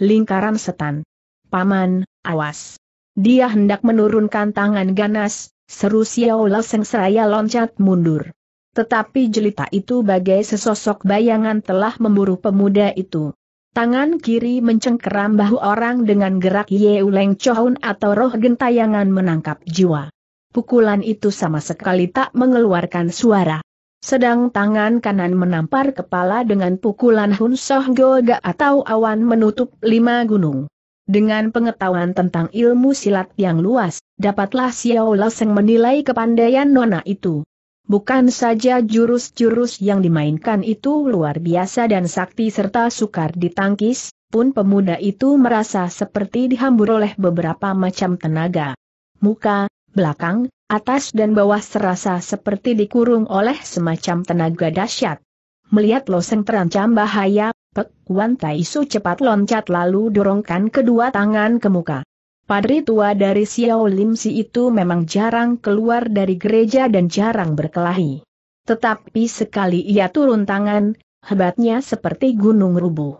Lingkaran setan. Paman, awas. Dia hendak menurunkan tangan ganas, seru Xiao Lao Seng seraya loncat mundur. Tetapi jelita itu bagai sesosok bayangan telah memburu pemuda itu. Tangan kiri mencengkeram bahu orang dengan gerak Yeu Leng Choun atau roh gentayangan menangkap jiwa. Pukulan itu sama sekali tak mengeluarkan suara. Sedang tangan kanan menampar kepala dengan pukulan Hun Soh Goga atau awan menutup lima gunung. Dengan pengetahuan tentang ilmu silat yang luas, dapatlah Xiao Lao Seng menilai kepandaian nona itu. Bukan saja jurus-jurus yang dimainkan itu luar biasa dan sakti serta sukar ditangkis, pun pemuda itu merasa seperti dihambur oleh beberapa macam tenaga. Muka, belakang, atas dan bawah serasa seperti dikurung oleh semacam tenaga dahsyat. Melihat Lao Seng terancam bahaya, Pek Wan Tai Su cepat loncat lalu dorongkan kedua tangan ke muka. Padri tua dari Xiao Lim Si itu memang jarang keluar dari gereja dan jarang berkelahi. Tetapi sekali ia turun tangan, hebatnya seperti gunung rubuh.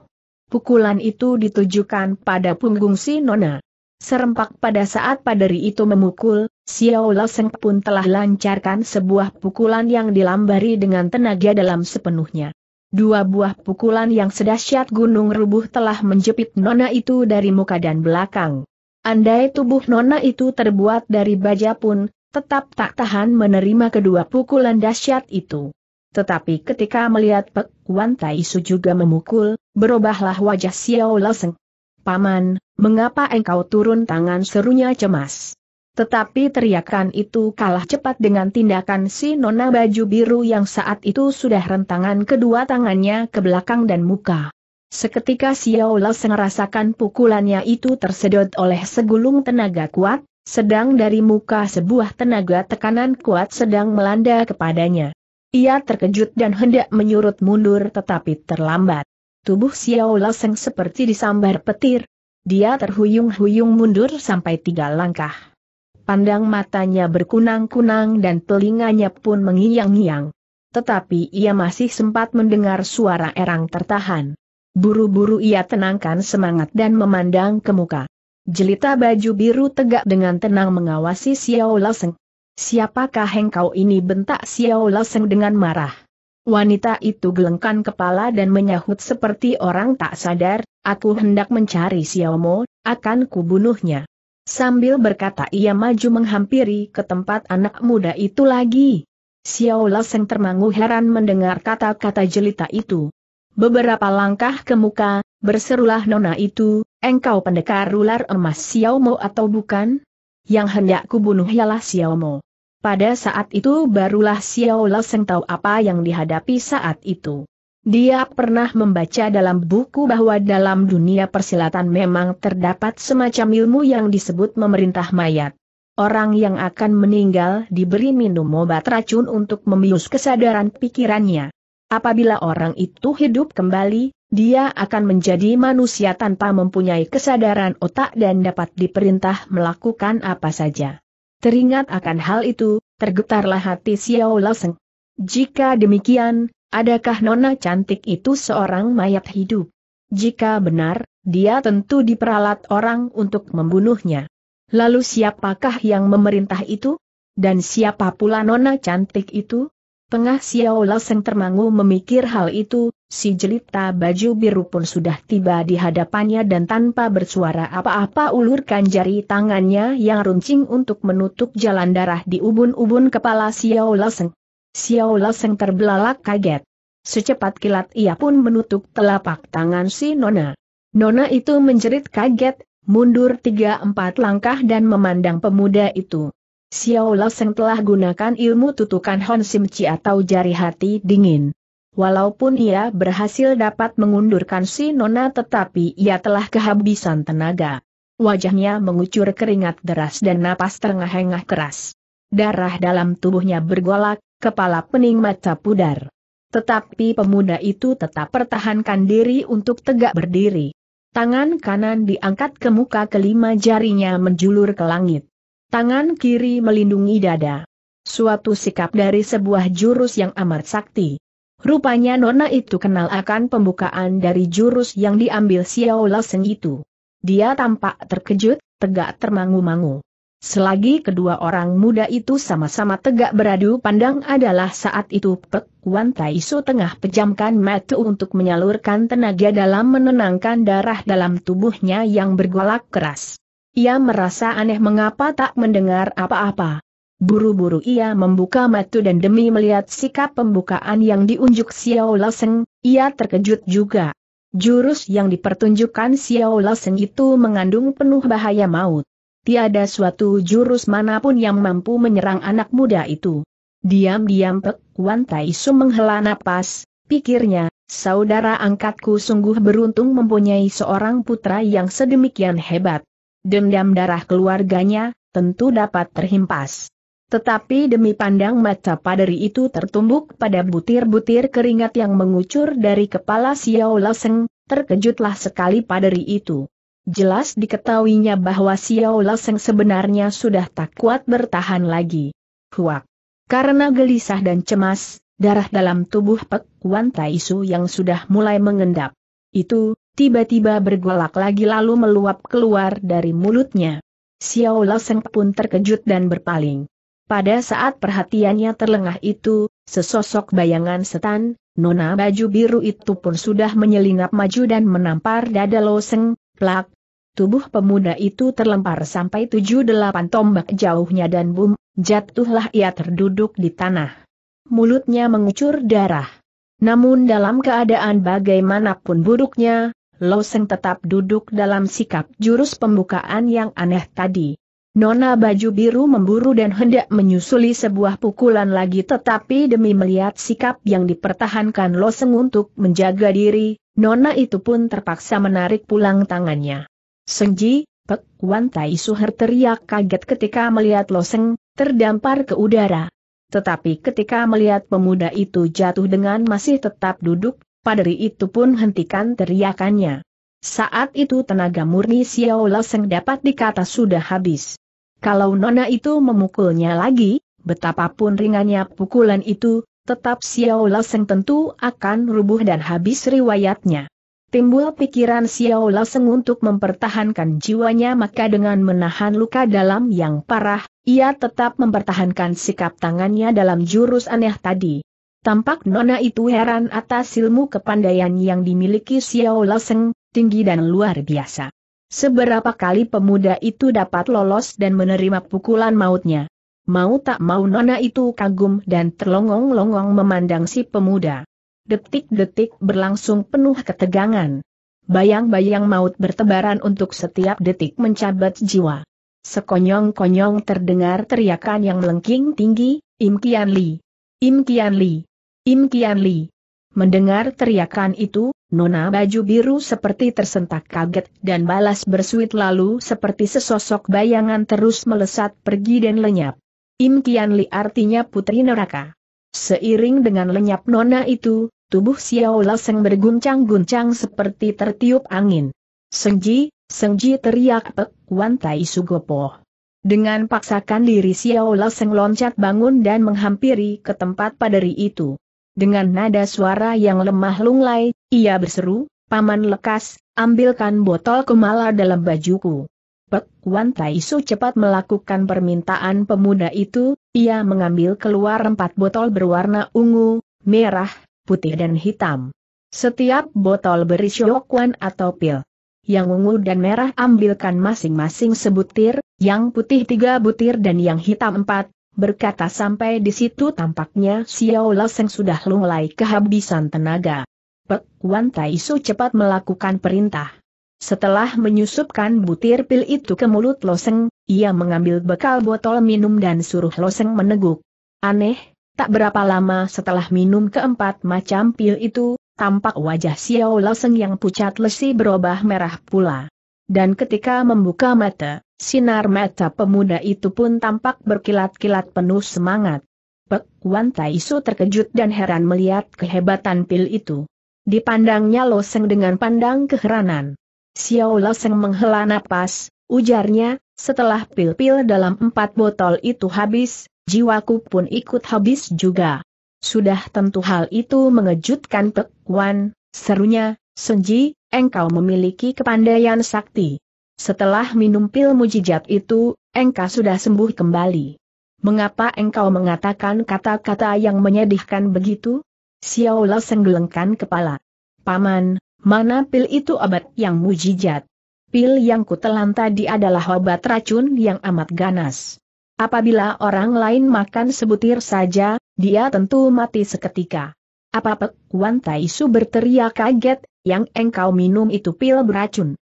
Pukulan itu ditujukan pada punggung si nona. Serempak pada saat paderi itu memukul, Xiao Lao Seng pun telah lancarkan sebuah pukulan yang dilambari dengan tenaga dalam sepenuhnya. Dua buah pukulan yang sedahsyat gunung rubuh telah menjepit nona itu dari muka dan belakang. Andai tubuh nona itu terbuat dari baja pun, tetap tak tahan menerima kedua pukulan dahsyat itu. Tetapi ketika melihat Pek Wan Tai Su juga memukul, berubahlah wajah Xiao Lao Seng. Paman, mengapa engkau turun tangan serunya cemas? Tetapi teriakan itu kalah cepat dengan tindakan si nona baju biru yang saat itu sudah rentangan kedua tangannya ke belakang dan muka. Seketika Xiao Lao Seng rasakan pukulannya itu tersedot oleh segulung tenaga kuat, sedang dari muka sebuah tenaga tekanan kuat sedang melanda kepadanya. Ia terkejut dan hendak menyurut mundur tetapi terlambat. Tubuh Xiao Lao Seng seperti disambar petir. Dia terhuyung-huyung mundur sampai 3 langkah. Pandang matanya berkunang-kunang dan telinganya pun mengiang-ngiang. Tetapi ia masih sempat mendengar suara erang tertahan. Buru-buru ia tenangkan semangat dan memandang ke muka. Jelita baju biru tegak dengan tenang mengawasi Xiao Lao Seng. Siapakah engkau ini, bentak Xiao Lao Seng dengan marah. Wanita itu gelengkan kepala dan menyahut seperti orang tak sadar, aku hendak mencari Xiao Mo, akan kubunuhnya. Sambil berkata ia maju menghampiri ke tempat anak muda itu lagi. Xiao Lao Seng termangu heran mendengar kata-kata jelita itu. Beberapa langkah ke muka, berserulah nona itu, engkau pendekar ular emas Xiao Mo atau bukan? Yang hendak kubunuh ialah Xiao Mo. Pada saat itu barulah Xiao Lao Seng tahu apa yang dihadapi saat itu. Dia pernah membaca dalam buku bahwa dalam dunia persilatan memang terdapat semacam ilmu yang disebut memerintah mayat. Orang yang akan meninggal diberi minum obat racun untuk membius kesadaran pikirannya. Apabila orang itu hidup kembali, dia akan menjadi manusia tanpa mempunyai kesadaran otak dan dapat diperintah melakukan apa saja. Teringat akan hal itu, tergetarlah hati Xiao Lao Seng. Jika demikian, adakah nona cantik itu seorang mayat hidup? Jika benar, dia tentu diperalat orang untuk membunuhnya. Lalu siapakah yang memerintah itu? Dan siapa pula nona cantik itu? Tengah Xiao Lao Seng termangu memikir hal itu, si jelita baju biru pun sudah tiba di hadapannya dan tanpa bersuara apa-apa ulurkan jari tangannya yang runcing untuk menutup jalan darah di ubun-ubun kepala Xiao Lao Seng. Xiao Lao Seng terbelalak kaget. Secepat kilat ia pun menutup telapak tangan si nona. Nona itu menjerit kaget, mundur 3-4 langkah dan memandang pemuda itu. Xiao Lao Seng telah gunakan ilmu tutukan Hon Sim Chi atau jari hati dingin. Walaupun ia berhasil dapat mengundurkan si nona, tetapi ia telah kehabisan tenaga. Wajahnya mengucur keringat deras dan napas terengah-engah keras. Darah dalam tubuhnya bergolak, kepala pening, mata pudar. Tetapi pemuda itu tetap pertahankan diri untuk tegak berdiri. Tangan kanan diangkat ke muka, kelima jarinya menjulur ke langit. Tangan kiri melindungi dada. Suatu sikap dari sebuah jurus yang amat sakti. Rupanya nona itu kenal akan pembukaan dari jurus yang diambil Xiao Lao Seng itu. Dia tampak terkejut, tegak termangu-mangu. Selagi kedua orang muda itu sama-sama tegak beradu pandang adalah saat itu Pek Wan Tai Su tengah pejamkan mata untuk menyalurkan tenaga dalam menenangkan darah dalam tubuhnya yang bergolak keras. Ia merasa aneh mengapa tak mendengar apa-apa. Buru-buru ia membuka mata dan demi melihat sikap pembukaan yang diunjuk Xiao Lao Seng, ia terkejut juga. Jurus yang dipertunjukkan Xiao Lao Seng itu mengandung penuh bahaya maut. Tiada suatu jurus manapun yang mampu menyerang anak muda itu. Diam-diam Pek Wan Tai Su menghela napas, pikirnya, saudara angkatku sungguh beruntung mempunyai seorang putra yang sedemikian hebat. Dendam darah keluarganya tentu dapat terhimpas. Tetapi demi pandang mata paderi itu tertumbuk pada butir-butir keringat yang mengucur dari kepala Xiao Lao Seng, terkejutlah sekali paderi itu. Jelas diketahuinya bahwa Xiao Lao Seng sebenarnya sudah tak kuat bertahan lagi. Huak! Karena gelisah dan cemas, darah dalam tubuh Pek Wan Tai Su yang sudah mulai mengendap itu tiba-tiba bergolak lagi lalu meluap keluar dari mulutnya. Xiao Lao Seng pun terkejut dan berpaling. Pada saat perhatiannya terlengah itu, sesosok bayangan setan, nona baju biru itu pun sudah menyelinap maju dan menampar dada Lao Seng, plak! Tubuh pemuda itu terlempar sampai 7-8 tombak jauhnya dan bum, jatuhlah ia terduduk di tanah. Mulutnya mengucur darah. Namun dalam keadaan bagaimanapun buruknya, Lao Seng tetap duduk dalam sikap jurus pembukaan yang aneh tadi. Nona baju biru memburu dan hendak menyusuli sebuah pukulan lagi, tetapi demi melihat sikap yang dipertahankan Lao Seng untuk menjaga diri, nona itu pun terpaksa menarik pulang tangannya. Senji, Pek Wan Tai Su teriak kaget ketika melihat Lao Seng terdampar ke udara. Tetapi ketika melihat pemuda itu jatuh dengan masih tetap duduk, padri itu pun hentikan teriakannya. Saat itu tenaga murni Xiao Lao Seng dapat dikata sudah habis. Kalau nona itu memukulnya lagi, betapapun ringannya pukulan itu, tetap Xiao Lao Seng tentu akan rubuh dan habis riwayatnya. Timbul pikiran Xiao Lao Seng untuk mempertahankan jiwanya, maka dengan menahan luka dalam yang parah, ia tetap mempertahankan sikap tangannya dalam jurus aneh tadi. Tampak nona itu heran atas ilmu kepandaian yang dimiliki Xiao Lao Seng, tinggi dan luar biasa. Seberapa kali pemuda itu dapat lolos dan menerima pukulan mautnya. Mau tak mau nona itu kagum dan terlongong-longong memandang si pemuda. Detik-detik berlangsung penuh ketegangan. Bayang-bayang maut bertebaran untuk setiap detik mencabat jiwa. Sekonyong-konyong terdengar teriakan yang melengking tinggi, "Im Qian Li! Im Qian Li! Im Qian Li!" Mendengar teriakan itu, nona baju biru seperti tersentak kaget dan balas bersuit lalu seperti sesosok bayangan terus melesat pergi dan lenyap. Im Qian Li artinya putri neraka. Seiring dengan lenyap nona itu, tubuh Xiao Lao Seng berguncang-guncang seperti tertiup angin. "Senji, Senji!" teriak Pek Wan Tai Su gopoh. Dengan paksakan diri Xiao Lao Seng loncat bangun dan menghampiri ke tempat paderi itu. Dengan nada suara yang lemah lunglai, ia berseru, "Paman lekas, ambilkan botol kumala dalam bajuku." Pek Wan Tai Su cepat melakukan permintaan pemuda itu, ia mengambil keluar 4 botol berwarna ungu, merah, putih dan hitam. Setiap botol berisi lokuan atau pil. Yang ungu dan merah ambilkan masing-masing sebutir, yang putih 3 butir dan yang hitam 4, berkata sampai di situ tampaknya Xiao Lao Seng sudah lunglai kehabisan tenaga. Pek Wan Tai Su cepat melakukan perintah. Setelah menyusupkan butir pil itu ke mulut Lao Seng, Ia mengambil bekal botol minum dan suruh Loseng meneguk. Aneh, tak berapa lama setelah minum keempat macam pil itu, tampak wajah Xiao Loseng yang pucat lesi berubah merah pula. Dan ketika membuka mata, sinar mata pemuda itu pun tampak berkilat-kilat penuh semangat. Pek Wan Tai Su terkejut dan heran melihat kehebatan pil itu. Dipandangnya Loseng dengan pandang keheranan. Xiao Loseng menghela napas, ujarnya, setelah pil-pil dalam 4 botol itu habis, jiwaku pun ikut habis juga. Sudah tentu hal itu mengejutkan Pek Wan, serunya, Senji, engkau memiliki kepandaian sakti. Setelah minum pil mujijat itu, engkau sudah sembuh kembali. Mengapa engkau mengatakan kata-kata yang menyedihkan begitu? Xiao Loseng gelengkan kepala. Paman, mana pil itu obat yang mujijat? Pil yang kutelan tadi adalah obat racun yang amat ganas. Apabila orang lain makan sebutir saja, dia tentu mati seketika. Apa Pek Wan Tai Su berteriak kaget, yang engkau minum itu pil beracun.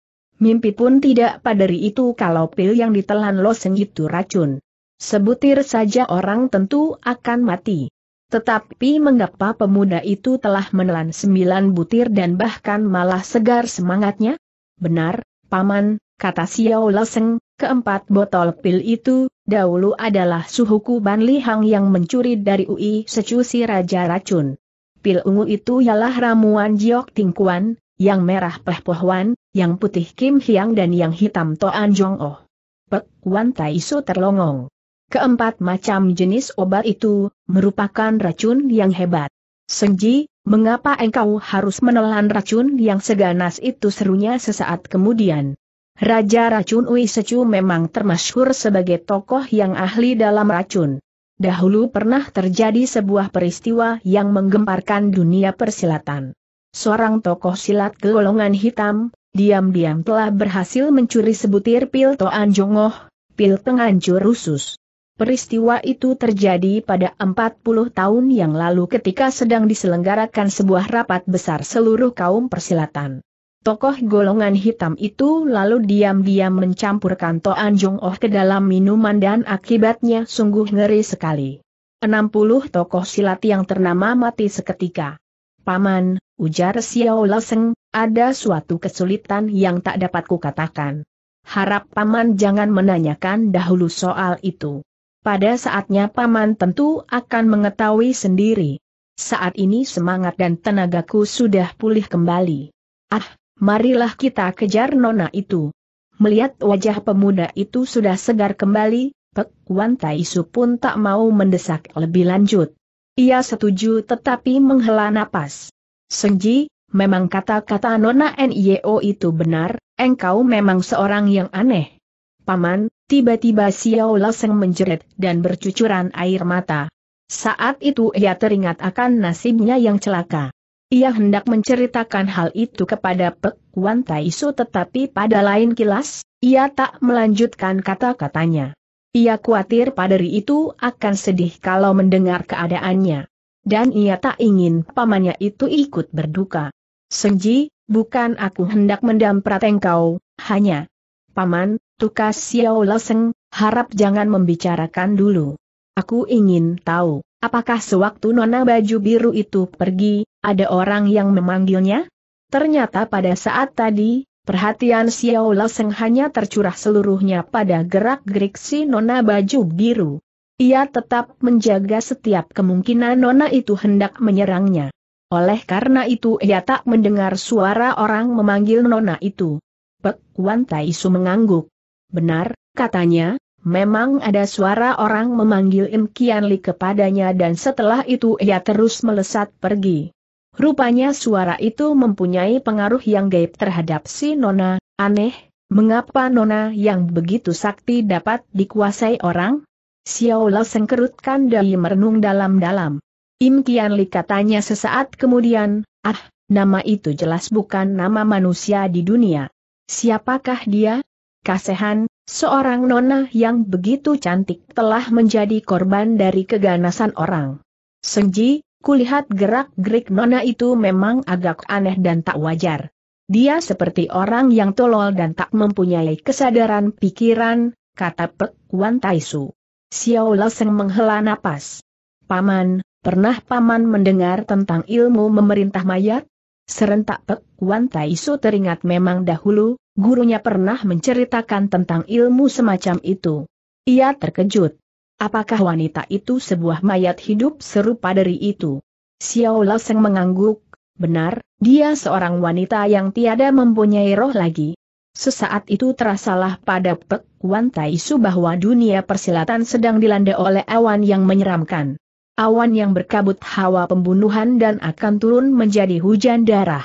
Mimpi pun tidak paderi itu kalau pil yang ditelan Loseng itu racun. Sebutir saja orang tentu akan mati. Tetapi mengapa pemuda itu telah menelan 9 butir dan bahkan malah segar semangatnya? Benar, Paman, kata Xiao Loseng, keempat botol pil itu, dahulu adalah suhuku Ban Li Hang yang mencuri dari UI secusi Raja Racun. Pil ungu itu ialah ramuan Jiok Tingkuan, yang merah Peh Pohwan, yang putih Kim Hiang dan yang hitam Toan Jong Oh. Pek Wan Tai Su terlongong. Keempat macam jenis obat itu merupakan racun yang hebat. Senji, mengapa engkau harus menelan racun yang seganas itu, serunya sesaat kemudian. Raja Racun Ui Secu memang termasyhur sebagai tokoh yang ahli dalam racun. Dahulu pernah terjadi sebuah peristiwa yang menggemparkan dunia persilatan. Seorang tokoh silat golongan hitam, diam-diam telah berhasil mencuri sebutir pil Toan Jongoh, pil penghancur usus. Peristiwa itu terjadi pada 40 tahun yang lalu ketika sedang diselenggarakan sebuah rapat besar seluruh kaum persilatan. Tokoh golongan hitam itu lalu diam-diam mencampurkan Toan Jong Oh ke dalam minuman dan akibatnya sungguh ngeri sekali. 60 tokoh silat yang ternama mati seketika. Paman, ujar Xiao Loseng, ada suatu kesulitan yang tak dapat kukatakan. Harap Paman jangan menanyakan dahulu soal itu. Pada saatnya Paman tentu akan mengetahui sendiri. Saat ini semangat dan tenagaku sudah pulih kembali. Ah, marilah kita kejar nona itu. Melihat wajah pemuda itu sudah segar kembali, Pek Wan Tai Su pun tak mau mendesak lebih lanjut. Ia setuju tetapi menghela napas. Senji, memang kata-kata nona Nio itu benar, engkau memang seorang yang aneh. Paman, tiba-tiba Xiao Loseng menjerit dan bercucuran air mata. Saat itu ia teringat akan nasibnya yang celaka. Ia hendak menceritakan hal itu kepada Pek Wan Tai Su tetapi pada lain kilas, ia tak melanjutkan kata-katanya. Ia khawatir paderi itu akan sedih kalau mendengar keadaannya. Dan ia tak ingin pamannya itu ikut berduka. Senji, bukan aku hendak mendamprat engkau, hanya... Paman, tukas Xiao Loseng, harap jangan membicarakan dulu. Aku ingin tahu, apakah sewaktu nona baju biru itu pergi, ada orang yang memanggilnya? Ternyata pada saat tadi, perhatian Xiao Loseng hanya tercurah seluruhnya pada gerak-gerik si nona baju biru. Ia tetap menjaga setiap kemungkinan nona itu hendak menyerangnya. Oleh karena itu ia tak mendengar suara orang memanggil nona itu. Pek Wan Tai Su mengangguk. Benar, katanya, memang ada suara orang memanggil Im Kian Li kepadanya dan setelah itu ia terus melesat pergi. Rupanya suara itu mempunyai pengaruh yang gaib terhadap si nona. Aneh, mengapa nona yang begitu sakti dapat dikuasai orang? Xiao Loseng kerutkan dahi merenung dalam-dalam. Im Kian Li, katanya sesaat kemudian, ah, nama itu jelas bukan nama manusia di dunia. Siapakah dia? Kasihan, seorang nona yang begitu cantik telah menjadi korban dari keganasan orang. Senji, kulihat gerak-gerik nona itu memang agak aneh dan tak wajar. Dia seperti orang yang tolol dan tak mempunyai kesadaran pikiran, kata Pek Kuan Taisu. Xiao Leseng menghela napas. Paman, pernah Paman mendengar tentang ilmu memerintah mayat? Serentak Pek Kuan Taisu teringat memang dahulu, gurunya pernah menceritakan tentang ilmu semacam itu. Ia terkejut. Apakah wanita itu sebuah mayat hidup serupa dari itu? Xiao Leseng mengangguk, benar, dia seorang wanita yang tiada mempunyai roh lagi. Sesaat itu terasalah pada Pek Kuan Taisu bahwa dunia persilatan sedang dilanda oleh awan yang menyeramkan. Awan yang berkabut hawa pembunuhan dan akan turun menjadi hujan darah.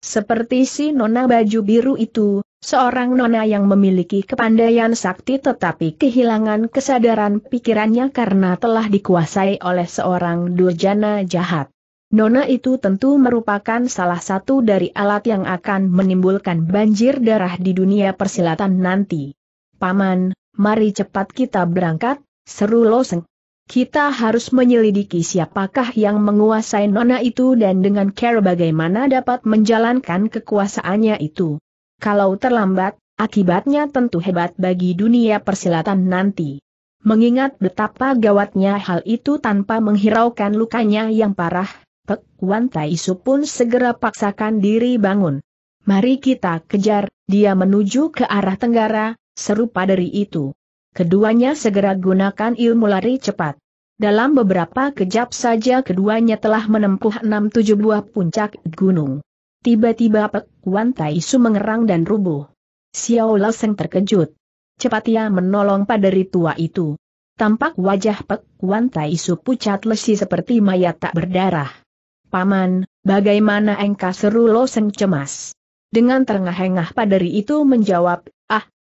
Seperti si nona baju biru itu, seorang nona yang memiliki kepandaian sakti tetapi kehilangan kesadaran pikirannya karena telah dikuasai oleh seorang durjana jahat. Nona itu tentu merupakan salah satu dari alat yang akan menimbulkan banjir darah di dunia persilatan nanti. Paman, mari cepat kita berangkat, seru Loseng. Kita harus menyelidiki siapakah yang menguasai nona itu dan dengan cara bagaimana dapat menjalankan kekuasaannya itu. Kalau terlambat, akibatnya tentu hebat bagi dunia persilatan nanti. Mengingat betapa gawatnya hal itu tanpa menghiraukan lukanya yang parah, Pek Kuan Taisu pun segera paksakan diri bangun. Mari kita kejar, dia menuju ke arah tenggara, seru paderi itu. Keduanya segera gunakan ilmu lari cepat. Dalam beberapa kejap saja keduanya telah menempuh 6-7 buah puncak gunung. Tiba-tiba Pek Kuan Taisu mengerang dan rubuh. Xiao Leseng terkejut. Cepat ia menolong paderi tua itu. Tampak wajah Pek Kuan Taisu pucat lesi seperti mayat tak berdarah. Paman, bagaimana engkau, seru Loseng cemas. Dengan terengah-engah paderi itu menjawab,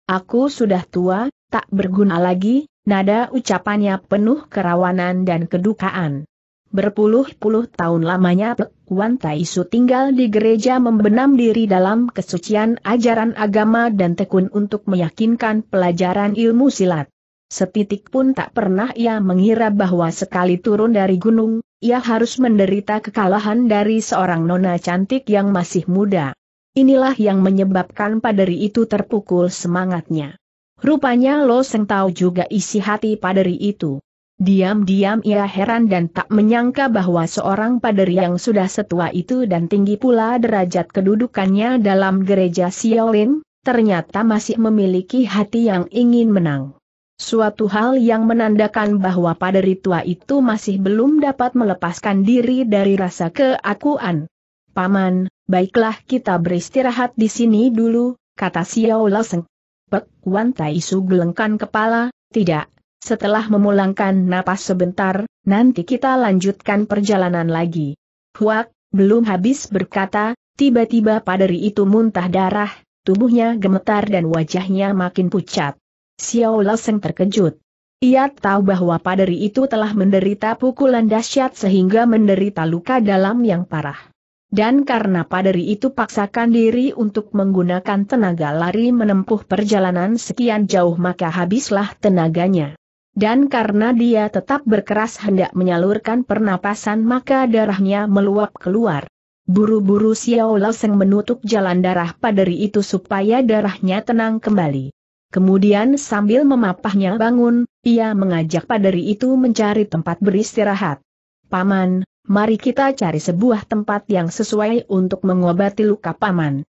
aku sudah tua, tak berguna lagi, nada ucapannya penuh kerawanan dan kedukaan. Berpuluh-puluh tahun lamanya Pek Kuan Taisu tinggal di gereja membenam diri dalam kesucian ajaran agama dan tekun untuk meyakinkan pelajaran ilmu silat. Setitik pun tak pernah ia mengira bahwa sekali turun dari gunung, ia harus menderita kekalahan dari seorang nona cantik yang masih muda. Inilah yang menyebabkan paderi itu terpukul semangatnya. Rupanya Loseng tahu juga isi hati paderi itu. Diam-diam ia heran dan tak menyangka bahwa seorang paderi yang sudah setua itu dan tinggi pula derajat kedudukannya dalam gereja Shaolin, ternyata masih memiliki hati yang ingin menang. Suatu hal yang menandakan bahwa paderi tua itu masih belum dapat melepaskan diri dari rasa keakuan. Paman, baiklah kita beristirahat di sini dulu, kata Xiao Leseng. Pek Kuan Taisu gelengkan kepala, tidak. Setelah memulangkan napas sebentar, nanti kita lanjutkan perjalanan lagi. Huak, belum habis berkata, tiba-tiba paderi itu muntah darah, tubuhnya gemetar dan wajahnya makin pucat. Xiao Leseng terkejut. Ia tahu bahwa paderi itu telah menderita pukulan dahsyat sehingga menderita luka dalam yang parah. Dan karena paderi itu paksakan diri untuk menggunakan tenaga lari menempuh perjalanan sekian jauh maka habislah tenaganya. Dan karena dia tetap berkeras hendak menyalurkan pernapasan maka darahnya meluap keluar. Buru-buru Xiao Leseng menutup jalan darah paderi itu supaya darahnya tenang kembali. Kemudian sambil memapahnya bangun, ia mengajak paderi itu mencari tempat beristirahat. Paman, mari kita cari sebuah tempat yang sesuai untuk mengobati luka Paman.